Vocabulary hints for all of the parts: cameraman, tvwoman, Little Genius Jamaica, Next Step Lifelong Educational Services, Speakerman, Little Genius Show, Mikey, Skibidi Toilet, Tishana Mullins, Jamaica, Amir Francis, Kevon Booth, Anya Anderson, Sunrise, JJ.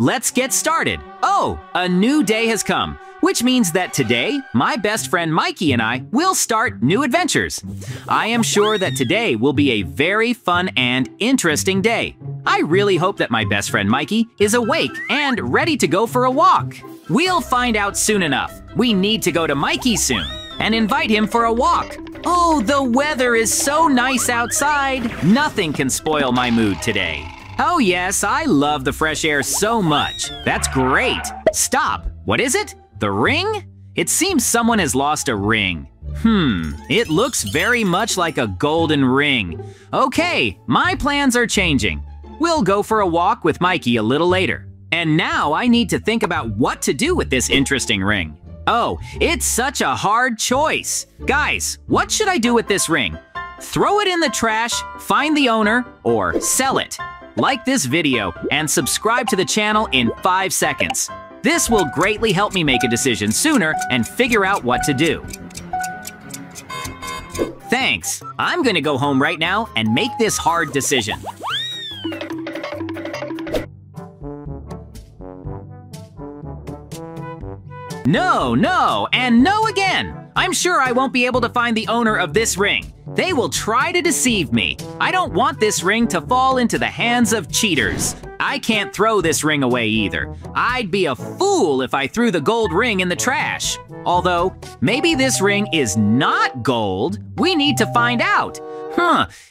Let's get started! Oh, a new day has come, which means that today, my best friend Mikey and I will start new adventures. I am sure that today will be a very fun and interesting day. I really hope that my best friend Mikey is awake and ready to go for a walk. We'll find out soon enough. We need to go to Mikey soon and invite him for a walk. Oh, the weather is so nice outside. Nothing can spoil my mood today. Oh yes, I love the fresh air so much. That's great. Stop. What is it? The ring? It seems someone has lost a ring. It looks very much like a golden ring. Okay, my plans are changing. We'll go for a walk with Mikey a little later. And now I need to think about what to do with this interesting ring. Oh, it's such a hard choice. Guys, what should I do with this ring? Throw it in the trash, find the owner, or sell it? Like this video and subscribe to the channel in 5 seconds. This will greatly help me make a decision sooner and figure out what to do. Thanks. I'm gonna go home right now and make this hard decision. No, no, and no again. I'm sure I won't be able to find the owner of this ring. They will try to deceive me. I don't want this ring to fall into the hands of cheaters. I can't throw this ring away either. I'd be a fool if I threw the gold ring in the trash. Although, maybe this ring is not gold. We need to find out.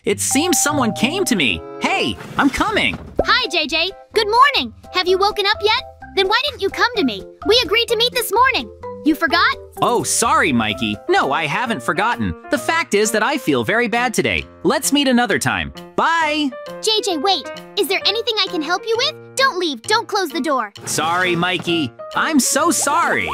It seems someone came to me. Hey, I'm coming. Hi, JJ. Good morning. Have you woken up yet? Then why didn't you come to me? We agreed to meet this morning. You forgot? Oh, sorry, Mikey. No, I haven't forgotten. The fact is that I feel very bad today. Let's meet another time. Bye! JJ, wait. Is there anything I can help you with? Don't leave. Don't close the door. Sorry, Mikey. I'm so sorry.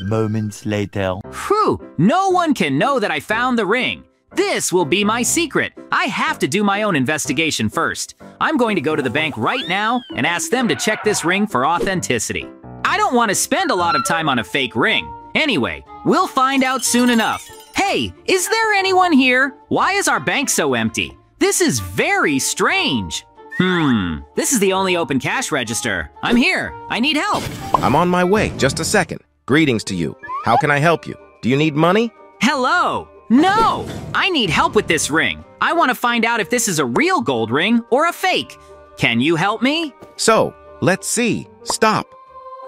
Moments later. Phew! No one can know that I found the ring. This will be my secret. I have to do my own investigation first. I'm going to go to the bank right now and ask them to check this ring for authenticity. I don't want to spend a lot of time on a fake ring. Anyway, we'll find out soon enough. Hey, is there anyone here? Why is our bank so empty? This is very strange. This is the only open cash register. I'm here. I need help. I'm on my way. Just a second. Greetings to you. How can I help you? Do you need money? Hello. No, I need help with this ring. I want to find out if this is a real gold ring or a fake. Can you help me? So, let's see. Stop.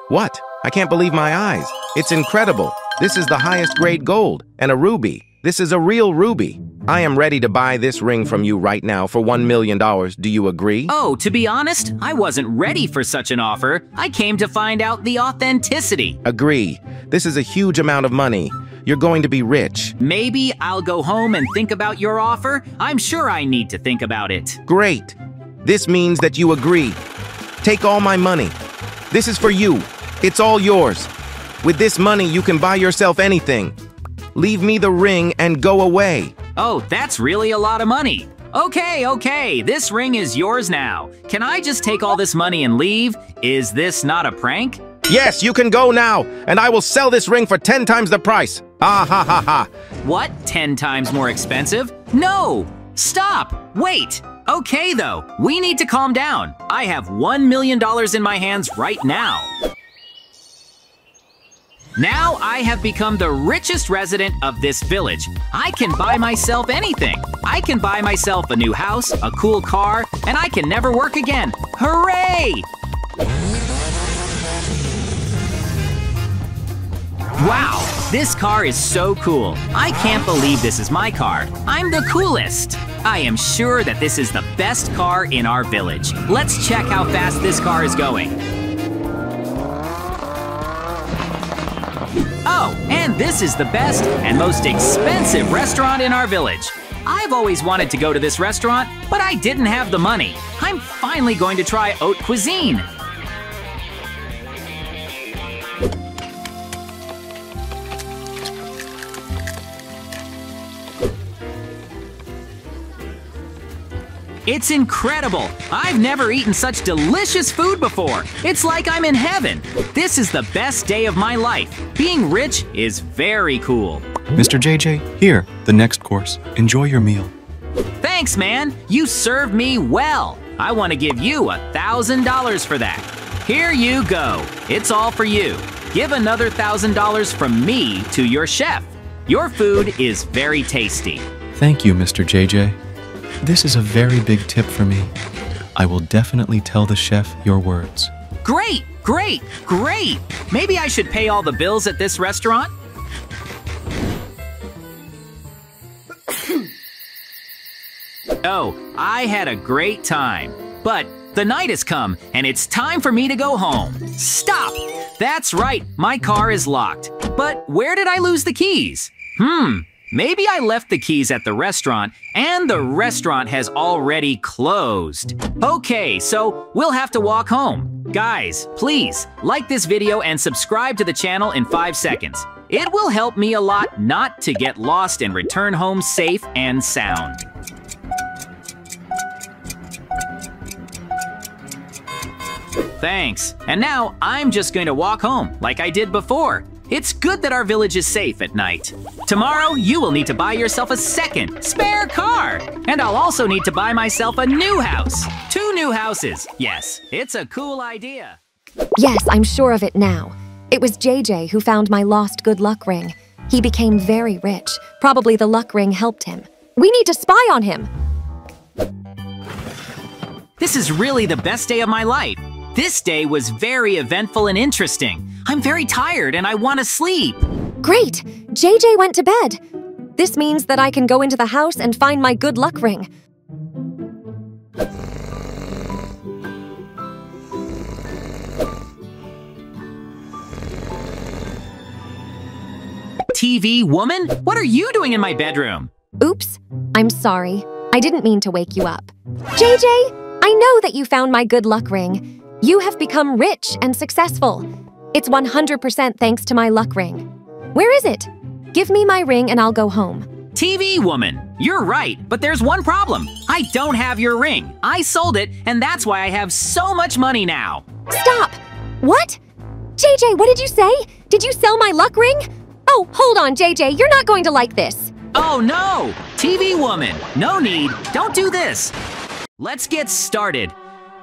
What? I can't believe my eyes. It's incredible. This is the highest grade gold and a ruby. This is a real ruby. I am ready to buy this ring from you right now for $1 million. Do you agree? Oh, to be honest, I wasn't ready for such an offer. I came to find out the authenticity. Agree. This is a huge amount of money. You're going to be rich. Maybe I'll go home and think about your offer. I'm sure I need to think about it. Great. This means that you agree. Take all my money. This is for you. It's all yours. With this money, you can buy yourself anything. Leave me the ring and go away. Oh, that's really a lot of money. Okay, okay, this ring is yours now. Can I just take all this money and leave? Is this not a prank? Yes, you can go now, and I will sell this ring for 10 times the price. Ah, ha, ha, ha. What? 10 times more expensive? No! Stop! Wait! Okay, though, we need to calm down. I have $1 million in my hands right now. Now I have become the richest resident of this village. I can buy myself anything. I can buy myself a new house, a cool car, and I can never work again. Hooray! Wow, this car is so cool. I can't believe this is my car. I'm the coolest. I am sure that this is the best car in our village. Let's check how fast this car is going. Oh, and this is the best and most expensive restaurant in our village. I've always wanted to go to this restaurant, but I didn't have the money. I'm finally going to try haute cuisine. It's incredible! I've never eaten such delicious food before! It's like I'm in heaven! This is the best day of my life! Being rich is very cool! Mr. JJ, here, the next course. Enjoy your meal. Thanks, man! You served me well! I want to give you $1,000 for that! Here you go. It's all for you. Give another $1,000 from me to your chef. Your food is very tasty. Thank you, Mr. JJ. This is a very big tip for me. I will definitely tell the chef your words. Great, great, great! Maybe I should pay all the bills at this restaurant? Oh, I had a great time. But the night has come, and it's time for me to go home. Stop! That's right, my car is locked. But where did I lose the keys? Maybe I left the keys at the restaurant, and the restaurant has already closed. Okay, so we'll have to walk home. Guys, please, like this video and subscribe to the channel in 5 seconds. It will help me a lot not to get lost and return home safe and sound. Thanks. And now I'm just going to walk home like I did before. It's good that our village is safe at night. Tomorrow, you will need to buy yourself a second spare car. And I'll also need to buy myself a new house. 2 new houses. Yes, it's a cool idea. Yes, I'm sure of it now. It was JJ who found my lost good luck ring. He became very rich. Probably the luck ring helped him. We need to spy on him. This is really the best day of my life. This day was very eventful and interesting. I'm very tired and I want to sleep. Great! JJ went to bed. This means that I can go into the house and find my good luck ring. TV woman, what are you doing in my bedroom? Oops, I'm sorry. I didn't mean to wake you up. JJ, I know that you found my good luck ring. You have become rich and successful. It's 100% thanks to my luck ring. Where is it? Give me my ring and I'll go home. TV woman, you're right, but there's one problem. I don't have your ring. I sold it, and that's why I have so much money now. Stop! What? JJ, what did you say? Did you sell my luck ring? Oh, hold on, JJ, you're not going to like this. Oh no! TV woman, no need, don't do this. Let's get started.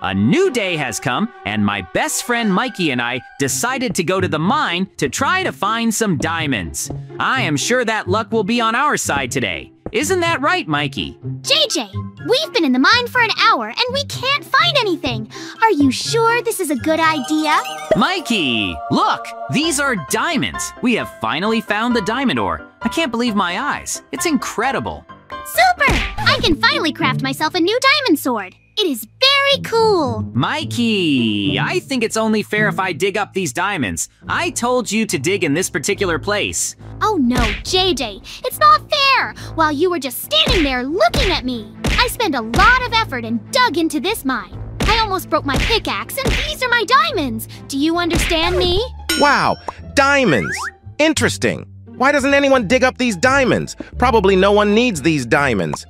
A new day has come, and my best friend Mikey and I decided to go to the mine to try to find some diamonds. I am sure that luck will be on our side today. Isn't that right, Mikey? JJ, we've been in the mine for an hour, and we can't find anything. Are you sure this is a good idea? Mikey, look! These are diamonds. We have finally found the diamond ore. I can't believe my eyes. It's incredible. Super! I can finally craft myself a new diamond sword. It is very cool! Mikey, I think it's only fair if I dig up these diamonds. I told you to dig in this particular place. Oh no, JJ, it's not fair! While you were just standing there looking at me, I spent a lot of effort and dug into this mine. I almost broke my pickaxe, and these are my diamonds! Do you understand me? Wow, diamonds! Interesting! Why doesn't anyone dig up these diamonds? Probably no one needs these diamonds.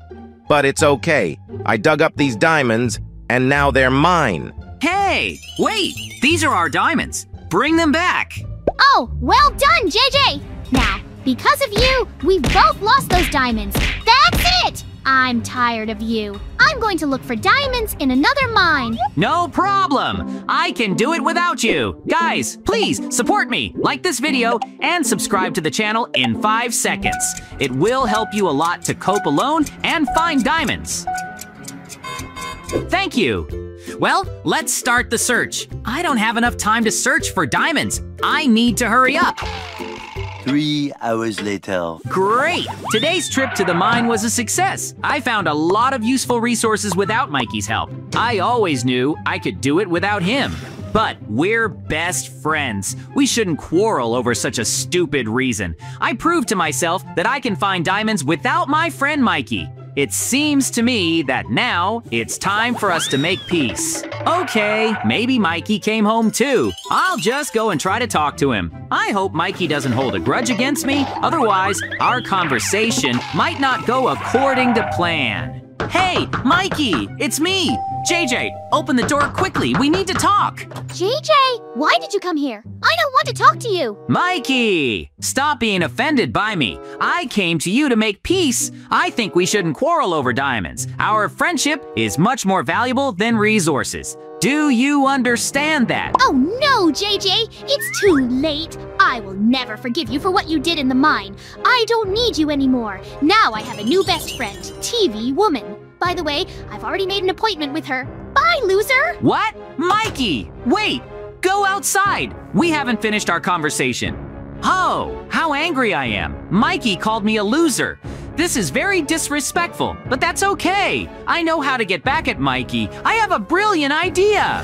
But it's okay. I dug up these diamonds, and now they're mine. Hey, wait! These are our diamonds. Bring them back. Oh, well done, JJ! Now, because of you, we both lost those diamonds. That's it! I'm tired of you. I'm going to look for diamonds in another mine. No problem! I can do it without you. Guys, please support me, like this video, and subscribe to the channel in 5 seconds. It will help you a lot to cope alone and find diamonds. Thank you. Well, let's start the search. I don't have enough time to search for diamonds. I need to hurry up. 3 hours later. Great! Today's trip to the mine was a success. I found a lot of useful resources without Mikey's help. I always knew I could do it without him. But we're best friends. We shouldn't quarrel over such a stupid reason. I proved to myself that I can find diamonds without my friend Mikey. It seems to me that now it's time for us to make peace. Okay, maybe Mikey came home too. I'll just go and try to talk to him. I hope Mikey doesn't hold a grudge against me, otherwise our conversation might not go according to plan. Hey, Mikey, it's me! JJ, open the door quickly, we need to talk! JJ, why did you come here? I don't want to talk to you! Mikey, stop being offended by me. I came to you to make peace. I think we shouldn't quarrel over diamonds. Our friendship is much more valuable than resources. Do you understand that? Oh no, JJ! It's too late! I will never forgive you for what you did in the mine. I don't need you anymore. Now I have a new best friend, TV Woman. By the way, I've already made an appointment with her. Bye, loser! What? Mikey! Wait! Go outside! We haven't finished our conversation. Oh, how angry I am. Mikey called me a loser. This is very disrespectful, but that's okay. I know how to get back at Mikey. I have a brilliant idea.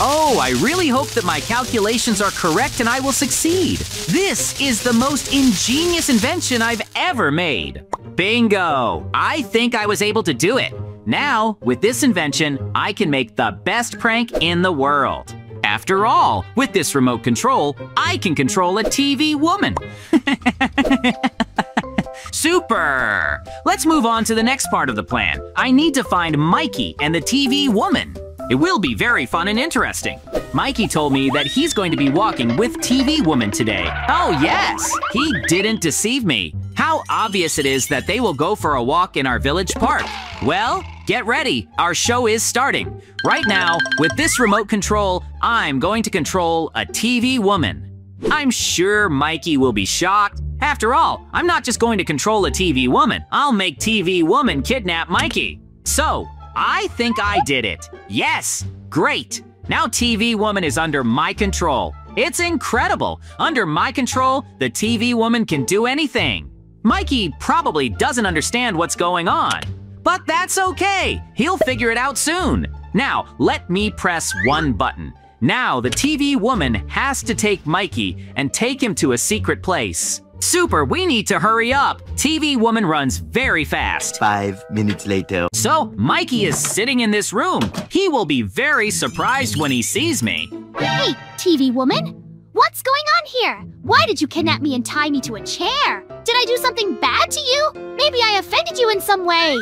Oh, I really hope that my calculations are correct and I will succeed. This is the most ingenious invention I've ever made. Bingo! I think I was able to do it. Now, with this invention, I can make the best prank in the world. After all, with this remote control, I can control a TV woman. Super! Let's move on to the next part of the plan. I need to find Mikey and the TV woman. It will be very fun and interesting. Mikey told me that he's going to be walking with TV woman today. Oh yes, he didn't deceive me. How obvious it is that they will go for a walk in our village park. Well, get ready, our show is starting. Right now, with this remote control, I'm going to control a TV woman. I'm sure Mikey will be shocked. After all, I'm not just going to control a TV woman. I'll make TV woman kidnap Mikey. So, I think I did it. Yes, great. Now TV woman is under my control. It's incredible. Under my control, the TV woman can do anything. Mikey probably doesn't understand what's going on. But that's okay, he'll figure it out soon. Now, let me press one button. Now the TV woman has to take Mikey and take him to a secret place. Super, we need to hurry up. TV woman runs very fast. 5 minutes later. So Mikey is sitting in this room. He will be very surprised when he sees me. Hey, TV woman. What's going on here? Why did you kidnap me and tie me to a chair? Did I do something bad to you? Maybe I offended you in some way.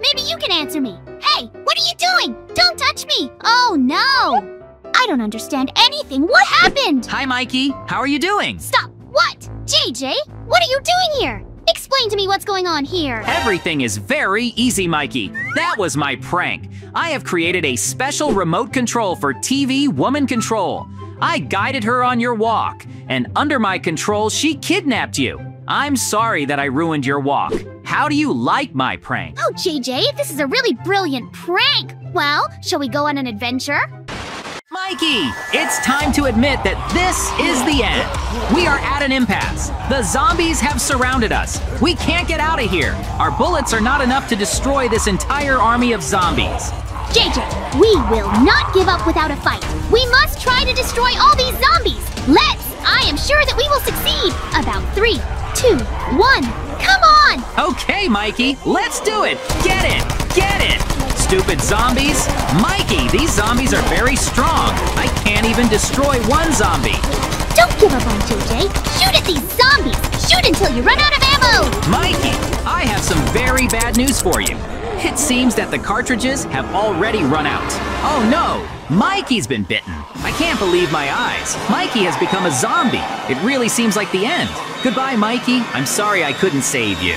Maybe you can answer me. Hey, what are you doing? Don't touch me. Oh no. I don't understand anything. What happened? Hi, Mikey. How are you doing? Stop. What? JJ, what are you doing here? Explain to me what's going on here. Everything is very easy, Mikey. That was my prank. I have created a special remote control for TV Woman Control. I guided her on your walk, and under my control, she kidnapped you. I'm sorry that I ruined your walk. How do you like my prank? Oh, JJ, this is a really brilliant prank. Well, shall we go on an adventure? Mikey, it's time to admit that this is the end. We are at an impasse. The zombies have surrounded us. We can't get out of here. Our bullets are not enough to destroy this entire army of zombies. JJ, we will not give up without a fight. We must try to destroy all these zombies. Let's! I am sure that we will succeed. About 3, 2, 1, come on! Okay, Mikey, let's do it. Get it, get it! Stupid zombies? Mikey, these zombies are very strong. I can't even destroy one zombie. Don't give up on JJ. Shoot at these zombies. Shoot until you run out of ammo. Mikey, I have some very bad news for you. It seems that the cartridges have already run out. Oh no, Mikey's been bitten. I can't believe my eyes. Mikey has become a zombie. It really seems like the end. Goodbye, Mikey. I'm sorry I couldn't save you.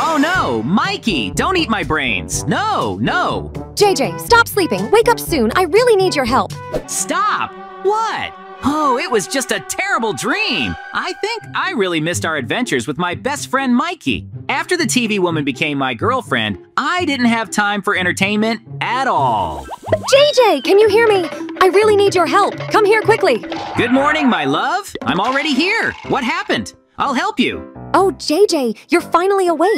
Oh no, Mikey, don't eat my brains. No, no. JJ, stop sleeping. Wake up soon. I really need your help. Stop? What? Oh, it was just a terrible dream. I think I really missed our adventures with my best friend, Mikey. After the TV woman became my girlfriend, I didn't have time for entertainment at all. JJ, can you hear me? I really need your help. Come here quickly. Good morning, my love. I'm already here. What happened? I'll help you. Oh, JJ, you're finally awake.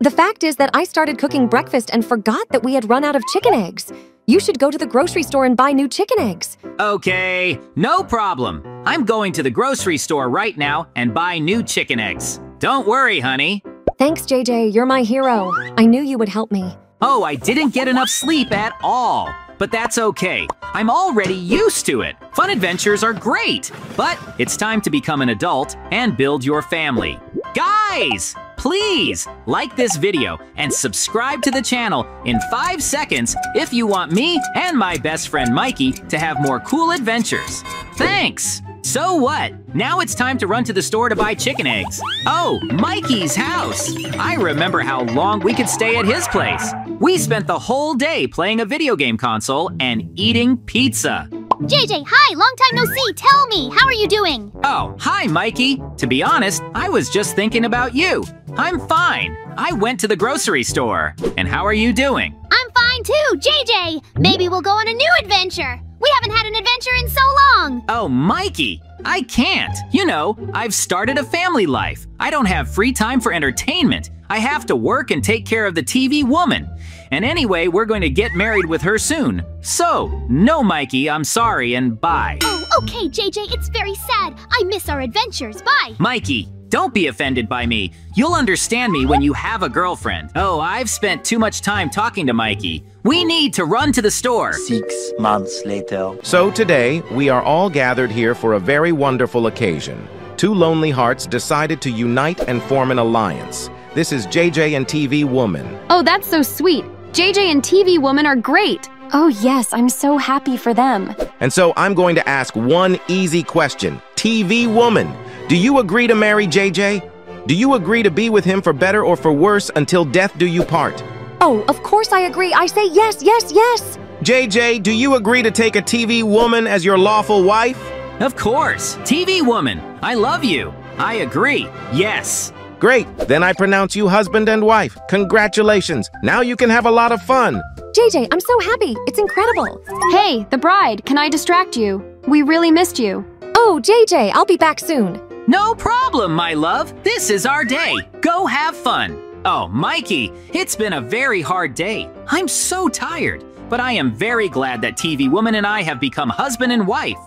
The fact is that I started cooking breakfast and forgot that we had run out of chicken eggs. You should go to the grocery store and buy new chicken eggs. Okay, no problem. I'm going to the grocery store right now and buy new chicken eggs. Don't worry, honey. Thanks, JJ, you're my hero. I knew you would help me. Oh, I didn't get enough sleep at all. But that's okay. I'm already used to it. Fun adventures are great. But it's time to become an adult and build your family. Guys, please like this video and subscribe to the channel in 5 seconds if you want me and my best friend Mikey to have more cool adventures. Thanks! So what? Now it's time to run to the store to buy chicken eggs. Oh, Mikey's house! I remember how long we could stay at his place. We spent the whole day playing a video game console and eating pizza. JJ, hi! Long time no see! Tell me, how are you doing? Oh, hi, Mikey! To be honest, I was just thinking about you. I'm fine. I went to the grocery store. And how are you doing? I'm fine too, JJ! Maybe we'll go on a new adventure! We haven't had an adventure in so long! Oh, Mikey! I can't! You know, I've started a family life. I don't have free time for entertainment. I have to work and take care of the TV woman. And anyway, we're going to get married with her soon. So, no, Mikey, I'm sorry, and bye. Oh, okay, JJ, it's very sad. I miss our adventures. Bye. Mikey, don't be offended by me. You'll understand me when you have a girlfriend. Oh, I've spent too much time talking to Mikey. We need to run to the store. 6 months later. So today, we are all gathered here for a very wonderful occasion. Two lonely hearts decided to unite and form an alliance. This is JJ and TV Woman. Oh, that's so sweet. JJ and TV Woman are great. Oh yes, I'm so happy for them. And so I'm going to ask one easy question. TV Woman, do you agree to marry JJ? Do you agree to be with him for better or for worse until death do you part? Oh, of course I agree. I say yes, yes, yes. JJ, do you agree to take a TV Woman as your lawful wife? Of course. TV Woman, I love you. I agree. Yes. Great, then I pronounce you husband and wife. Congratulations, now you can have a lot of fun. JJ, I'm so happy, it's incredible. Hey, the bride, can I distract you? We really missed you. Oh, JJ, I'll be back soon. No problem, my love, this is our day. Go have fun. Oh, Mikey, it's been a very hard day. I'm so tired, but I am very glad that TV Woman and I have become husband and wife.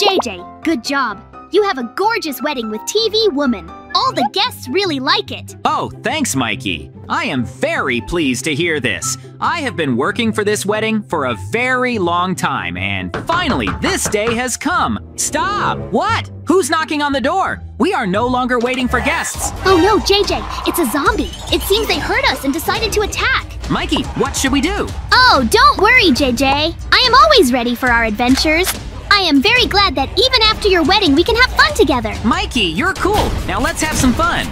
JJ, good job. You have a gorgeous wedding with TV Woman. All the guests really like it. Oh, thanks, Mikey. I am very pleased to hear this. I have been working for this wedding for a very long time, and finally, this day has come. Stop! What? Who's knocking on the door? We are no longer waiting for guests. Oh no, JJ, it's a zombie. It seems they heard us and decided to attack. Mikey, what should we do? Oh, don't worry, JJ. I am always ready for our adventures. I am very glad that even after your wedding, we can have fun together. Mikey, you're cool. Now let's have some fun.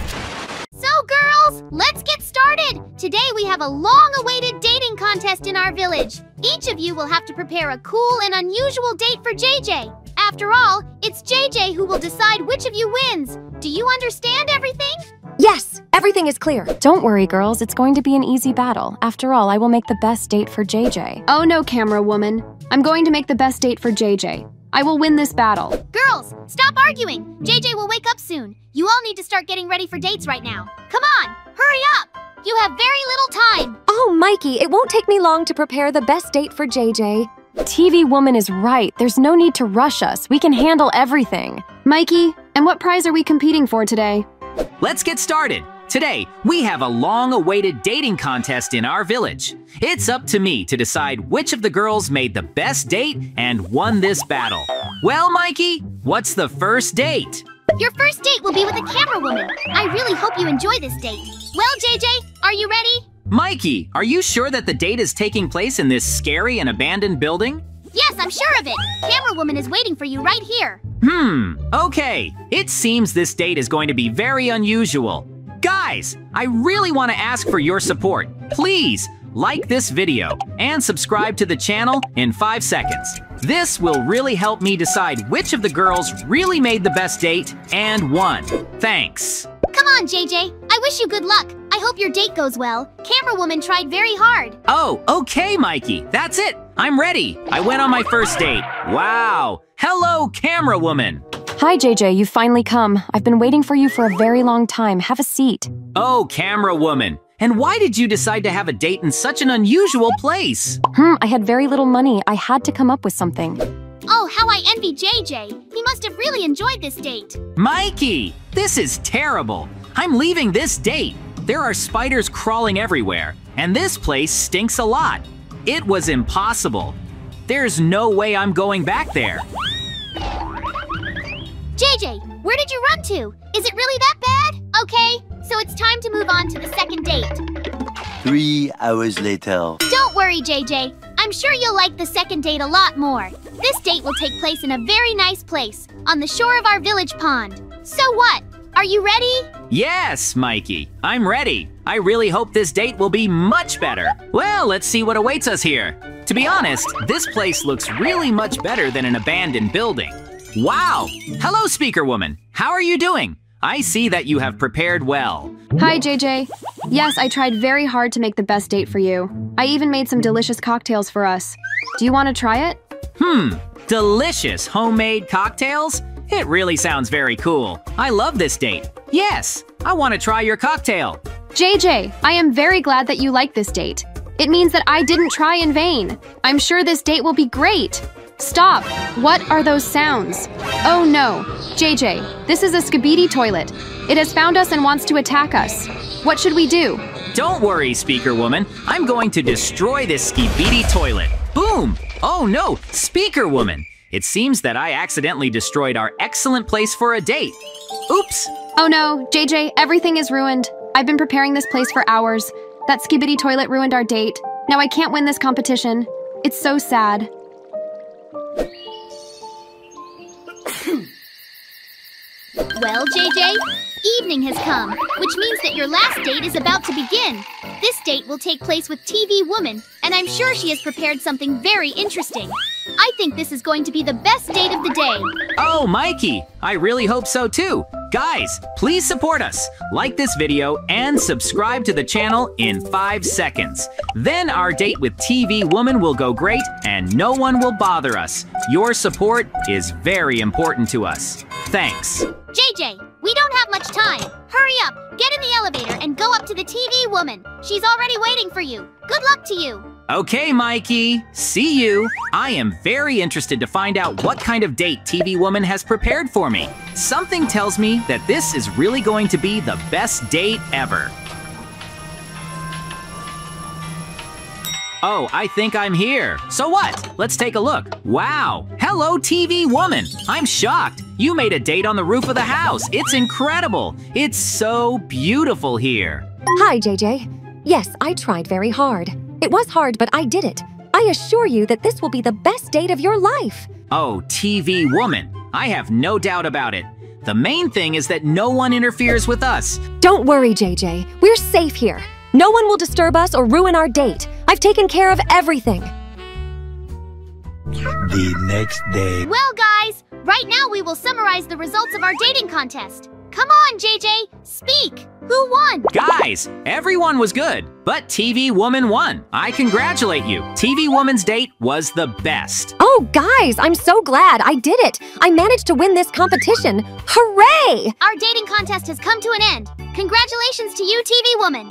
So girls, let's get started. Today we have a long-awaited dating contest in our village. Each of you will have to prepare a cool and unusual date for JJ. After all, it's JJ who will decide which of you wins. Do you understand everything? Yes, everything is clear. Don't worry, girls. It's going to be an easy battle. After all, I will make the best date for JJ. Oh no, camera woman. I'm going to make the best date for JJ. I will win this battle. Girls, stop arguing. JJ will wake up soon. You all need to start getting ready for dates right now. Come on, hurry up. You have very little time. Oh, Mikey, it won't take me long to prepare the best date for JJ. TV Woman is right. There's no need to rush us. We can handle everything. Mikey, and what prize are we competing for today? Let's get started. Today, we have a long-awaited dating contest in our village. It's up to me to decide which of the girls made the best date and won this battle. Well, Mikey, what's the first date? Your first date will be with a camera woman. I really hope you enjoy this date. Well, JJ, are you ready? Mikey, are you sure that the date is taking place in this scary and abandoned building? Yes, I'm sure of it. Camera woman is waiting for you right here. Okay. It seems this date is going to be very unusual. Guys, I really want to ask for your support. Please like this video and subscribe to the channel in 5 seconds. This will really help me decide which of the girls really made the best date and won. Thanks. Come on, JJ. I wish you good luck. I hope your date goes well. Camera woman tried very hard. Oh, okay, Mikey. That's it. I'm ready. I went on my first date. Wow. Hello, camera woman. Hi, JJ. You've finally come. I've been waiting for you for a very long time. Have a seat. Oh, camera woman. And why did you decide to have a date in such an unusual place? I had very little money. I had to come up with something. Oh, how I envy JJ. He must have really enjoyed this date. Mikey, this is terrible. I'm leaving this date. There are spiders crawling everywhere, and this place stinks a lot. It was impossible. There's no way I'm going back there. JJ, where did you run to? Is it really that bad? Okay, so it's time to move on to the second date. 3 hours later. Don't worry, JJ. I'm sure you'll like the second date a lot more. This date will take place in a very nice place, on the shore of our village pond. So what? Are you ready? Yes, Mikey, I'm ready. I really hope this date will be much better. Well, let's see what awaits us here. To be honest, this place looks really much better than an abandoned building. Wow! Hello, speaker woman. How are you doing? I see that you have prepared well. Hi, JJ. Yes, I tried very hard to make the best date for you. I even made some delicious cocktails for us. Do you want to try it? Delicious homemade cocktails? It really sounds very cool. I love this date. Yes, I want to try your cocktail. JJ, I am very glad that you like this date. It means that I didn't try in vain. I'm sure this date will be great. Stop! What are those sounds? Oh no! JJ, this is a skibiditoilet. It has found us and wants to attack us. What should we do? Don't worry, speaker woman. I'm going to destroy this skibiditoilet. Boom! Oh no, speaker woman! It seems that I accidentally destroyed our excellent place for a date. Oops! Oh no, JJ, everything is ruined. I've been preparing this place for hours. That skibiditoilet ruined our date. Now I can't win this competition. It's so sad. Well, JJ, evening has come, which means that your last date is about to begin. This date will take place with TV Woman, and I'm sure she has prepared something very interesting. I think this is going to be the best date of the day. Oh, Mikey, I really hope so too. Guys, please support us. Like this video and subscribe to the channel in 5 seconds. Then our date with TV Woman will go great and no one will bother us. Your support is very important to us. Thanks. JJ, we don't have much time. Hurry up, get in the elevator and go up to the TV woman. She's already waiting for you. Good luck to you. Okay, Mikey, see you. I am very interested to find out what kind of date TV woman has prepared for me. Something tells me that this is really going to be the best date ever. Oh, I think I'm here. So what? Let's take a look. Wow. Hello, TV woman. I'm shocked. You made a date on the roof of the house. It's incredible. It's so beautiful here. Hi, JJ. Yes, I tried very hard. It was hard, but I did it. I assure you that this will be the best date of your life. Oh, TV woman. I have no doubt about it. The main thing is that no one interferes with us. Don't worry, JJ. We're safe here. No one will disturb us or ruin our date. I've taken care of everything. The next day. Well, guys, right now we will summarize the results of our dating contest. Come on, JJ, speak. Who won? Guys, everyone was good, but TV Woman won. I congratulate you. TV Woman's date was the best. Oh, guys, I'm so glad I did it. I managed to win this competition. Hooray! Our dating contest has come to an end. Congratulations to you, TV Woman.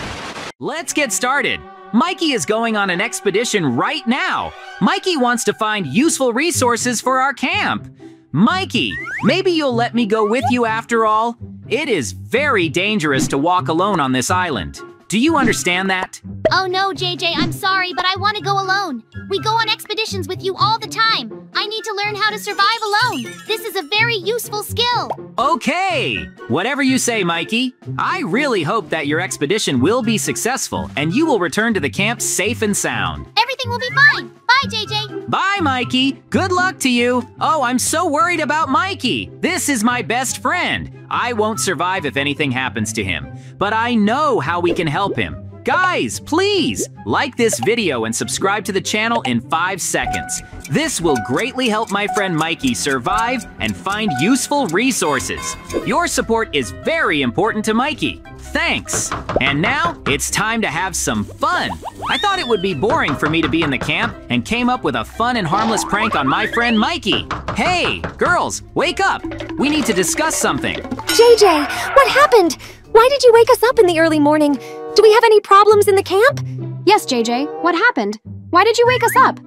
Let's get started. Mikey is going on an expedition right now. Mikey wants to find useful resources for our camp. Mikey, maybe you'll let me go with you after all? It is very dangerous to walk alone on this island. Do you understand that? Oh no, JJ, I'm sorry, but I want to go alone. We go on expeditions with you all the time. I need to learn how to survive alone. This is a very useful skill. Okay, whatever you say, Mikey. I really hope that your expedition will be successful and you will return to the camp safe and sound. Everything will be fine. Bye, JJ. Bye, Mikey. Good luck to you. Oh, I'm so worried about Mikey. This is my best friend. I won't survive if anything happens to him, but I know how we can help him. Guys, please like this video and subscribe to the channel in 5 seconds. This will greatly help my friend Mikey survive and find useful resources. Your support is very important to Mikey. Thanks. And now it's time to have some fun. I thought it would be boring for me to be in the camp and came up with a fun and harmless prank on my friend Mikey. Hey, girls, wake up. We need to discuss something. JJ, what happened? Why did you wake us up in the early morning? Do we have any problems in the camp? Yes, JJ. What happened? Why did you wake us up?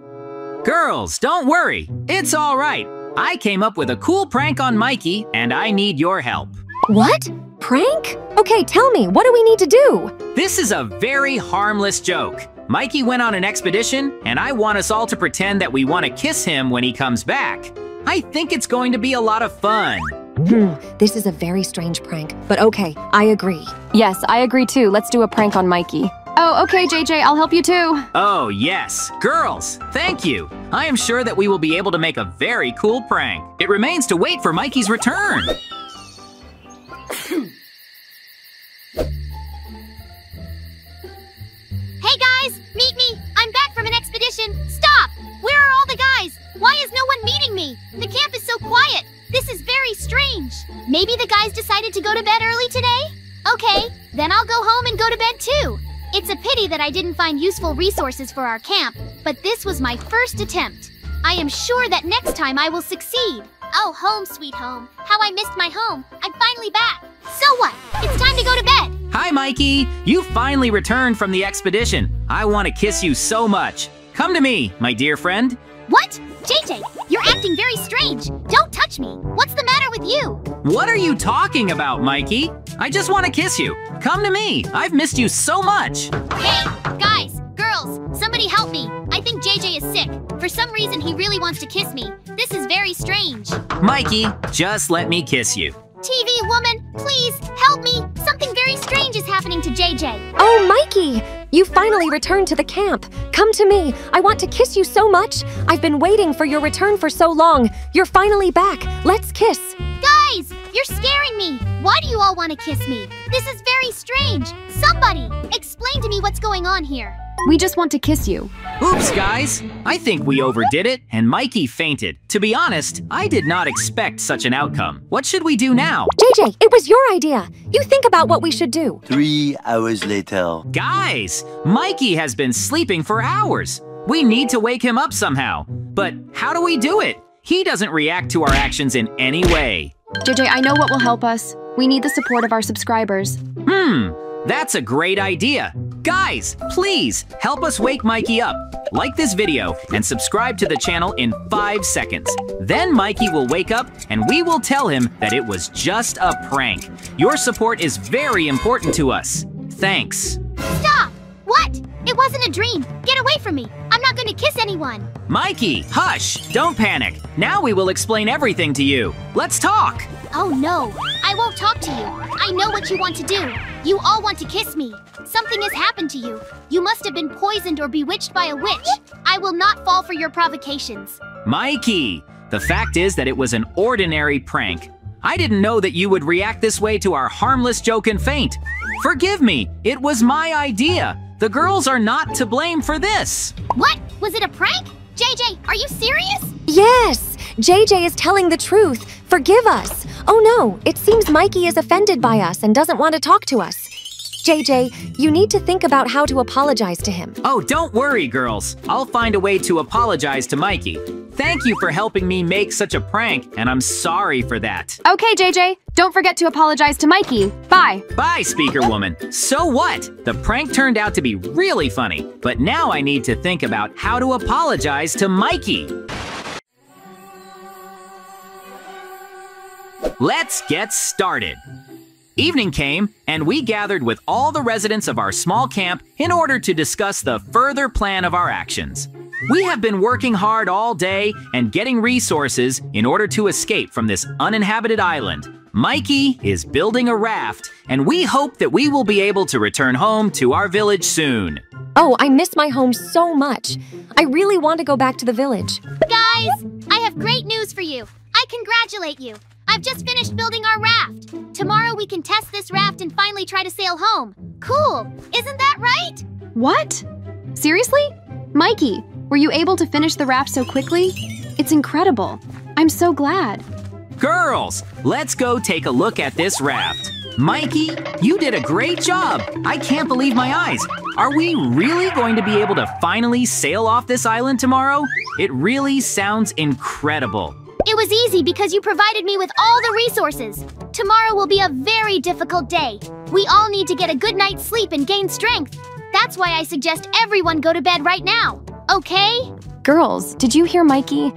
Girls, don't worry. It's all right. I came up with a cool prank on Mikey, and I need your help. What? Prank? Okay, tell me. What do we need to do? This is a very harmless joke. Mikey went on an expedition, and I want us all to pretend that we want to kiss him when he comes back. I think it's going to be a lot of fun. This is a very strange prank, but okay, I agree. Yes, I agree too. Let's do a prank on Mikey. Oh, okay, JJ, I'll help you too. Oh, yes. Girls, thank you. I am sure that we will be able to make a very cool prank. It remains to wait for Mikey's return. Hey, guys, meet me. I'm back from an expedition. Stop! Where are all the guys? Why is no one meeting me? The camp is so quiet. This is very strange. Maybe the guys decided to go to bed early today? Okay, then I'll go home and go to bed too. It's a pity that I didn't find useful resources for our camp, but this was my first attempt. I am sure that next time I will succeed. Oh, home sweet home. How I missed my home. I'm finally back. So what? It's time to go to bed. Hi, Mikey. You finally returned from the expedition. I want to kiss you so much. Come to me, my dear friend. What? JJ, you're acting very strange. Don't touch me. What's the matter with you? What are you talking about, Mikey? I just want to kiss you. Come to me. I've missed you so much. Hey, guys, girls, somebody help me. I think JJ is sick. For some reason, he really wants to kiss me. This is very strange. Mikey, just let me kiss you. TV woman, please help me. Something very strange is happening to JJ. Oh, Mikey. You finally returned to the camp. Come to me. I want to kiss you so much. I've been waiting for your return for so long. You're finally back. Let's kiss. Guys, you're scaring me. Why do you all want to kiss me? This is very strange. Somebody, explain to me what's going on here. We just want to kiss you. Oops, guys. I think we overdid it, and Mikey fainted. To be honest, I did not expect such an outcome. What should we do now? JJ, it was your idea. You think about what we should do. 3 hours later. Guys, Mikey has been sleeping for hours. We need to wake him up somehow. But how do we do it? He doesn't react to our actions in any way. JJ, I know what will help us. We need the support of our subscribers. That's a great idea. Guys, please help us wake Mikey up. Like this video and subscribe to the channel in 5 seconds. Then Mikey will wake up and we will tell him that it was just a prank. Your support is very important to us. Thanks. Stop! What? It wasn't a dream. Get away from me. I'm not going to kiss anyone. Mikey, hush. Don't panic. Now we will explain everything to you. Let's talk. Oh no, I won't talk to you. I know what you want to do. You all want to kiss me. Something has happened to you. You must have been poisoned or bewitched by a witch. I will not fall for your provocations. Mikey, the fact is that it was an ordinary prank. I didn't know that you would react this way to our harmless joke and faint. Forgive me, it was my idea. The girls are not to blame for this. What? Was it a prank? JJ, are you serious? Yes, JJ is telling the truth. Forgive us. Oh no, it seems Mikey is offended by us and doesn't want to talk to us. JJ, you need to think about how to apologize to him. Oh, don't worry, girls. I'll find a way to apologize to Mikey. Thank you for helping me make such a prank, and I'm sorry for that. Okay, JJ, don't forget to apologize to Mikey. Bye. Bye, speaker woman. So what? The prank turned out to be really funny, but now I need to think about how to apologize to Mikey. Let's get started. Evening came, and we gathered with all the residents of our small camp in order to discuss the further plan of our actions. We have been working hard all day and getting resources in order to escape from this uninhabited island. Mikey is building a raft, and we hope that we will be able to return home to our village soon. Oh, I miss my home so much. I really want to go back to the village. Guys, I have great news for you. I congratulate you. I've just finished building our raft. Tomorrow we can test this raft and finally try to sail home. Cool, isn't that right? What? Seriously? Mikey, were you able to finish the raft so quickly? It's incredible. I'm so glad. Girls, let's go take a look at this raft. Mikey, you did a great job. I can't believe my eyes. Are we really going to be able to finally sail off this island tomorrow? It really sounds incredible. It was easy because you provided me with all the resources. Tomorrow will be a very difficult day. We all need to get a good night's sleep and gain strength. That's why I suggest everyone go to bed right now, okay? Girls, did you hear Mikey?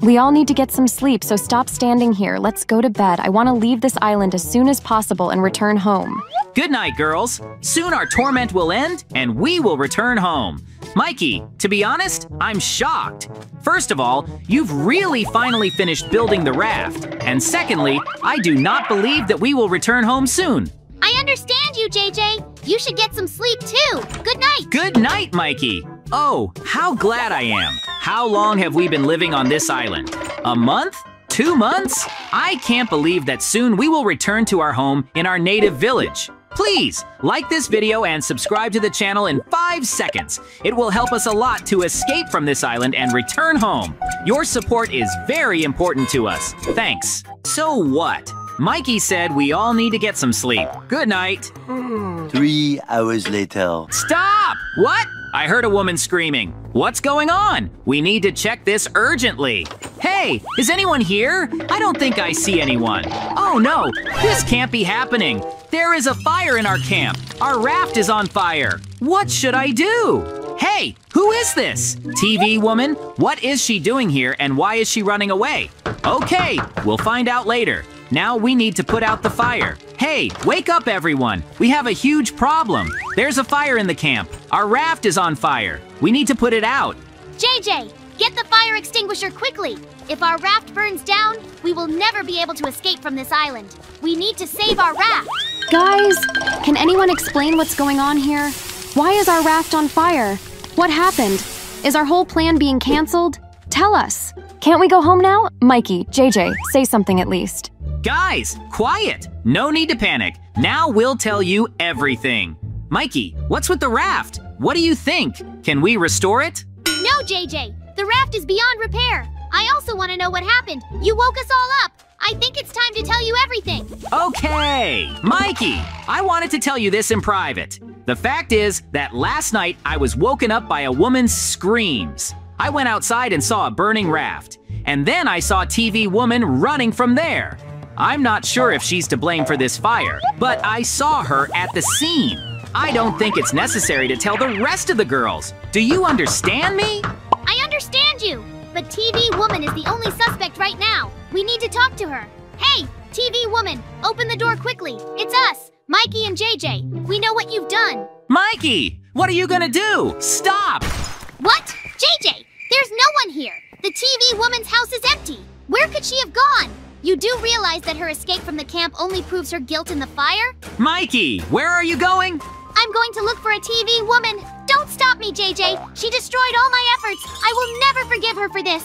We all need to get some sleep, so stop standing here. Let's go to bed. I want to leave this island as soon as possible and return home. Good night, girls. Soon our torment will end and we will return home. Mikey, to be honest, I'm shocked. First of all, you've really finally finished building the raft. And secondly, I do not believe that we will return home soon. I understand you, JJ. You should get some sleep too. Good night. Good night, Mikey. Oh, how glad I am. How long have we been living on this island? A month? 2 months? I can't believe that soon we will return to our home in our native village. Please, like this video and subscribe to the channel in 5 seconds. It will help us a lot to escape from this island and return home. Your support is very important to us. Thanks. So what? Mikey said we all need to get some sleep. Good night. 3 hours later. Stop! What? I heard a woman screaming. What's going on? We need to check this urgently. Hey, is anyone here? I don't think I see anyone. Oh no, this can't be happening. There is a fire in our camp. Our raft is on fire. What should I do? Hey, who is this? TV woman? What is she doing here and why is she running away? Okay, we'll find out later. Now we need to put out the fire. Hey, wake up everyone. We have a huge problem. There's a fire in the camp. Our raft is on fire. We need to put it out. JJ, get the fire extinguisher quickly. If our raft burns down, we will never be able to escape from this island. We need to save our raft. Guys, can anyone explain what's going on here? Why is our raft on fire? What happened? Is our whole plan being canceled? Tell us. Can't we go home now? Mikey, JJ, say something at least. Guys, quiet! No need to panic. Now we'll tell you everything. Mikey, what's with the raft? What do you think? Can we restore it? No, JJ. The raft is beyond repair. I also want to know what happened. You woke us all up. I think it's time to tell you everything. Okay. Mikey, I wanted to tell you this in private. The fact is that last night I was woken up by a woman's screams. I went outside and saw a burning raft. And then I saw TV woman running from there. I'm not sure if she's to blame for this fire, but I saw her at the scene. I don't think it's necessary to tell the rest of the girls. Do you understand me? I understand you, but TV woman is the only suspect right now. We need to talk to her. Hey, TV woman, open the door quickly. It's us, Mikey and JJ. We know what you've done. Mikey, what are you gonna do? Stop! What? JJ, there's no one here. The TV woman's house is empty. Where could she have gone? You do realize that her escape from the camp only proves her guilt in the fire? Mikey, where are you going? I'm going to look for a TV woman. Don't stop me, JJ. She destroyed all my efforts. I will never forgive her for this.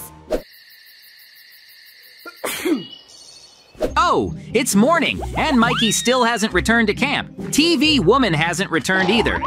Oh, it's morning, and Mikey still hasn't returned to camp. TV woman hasn't returned either.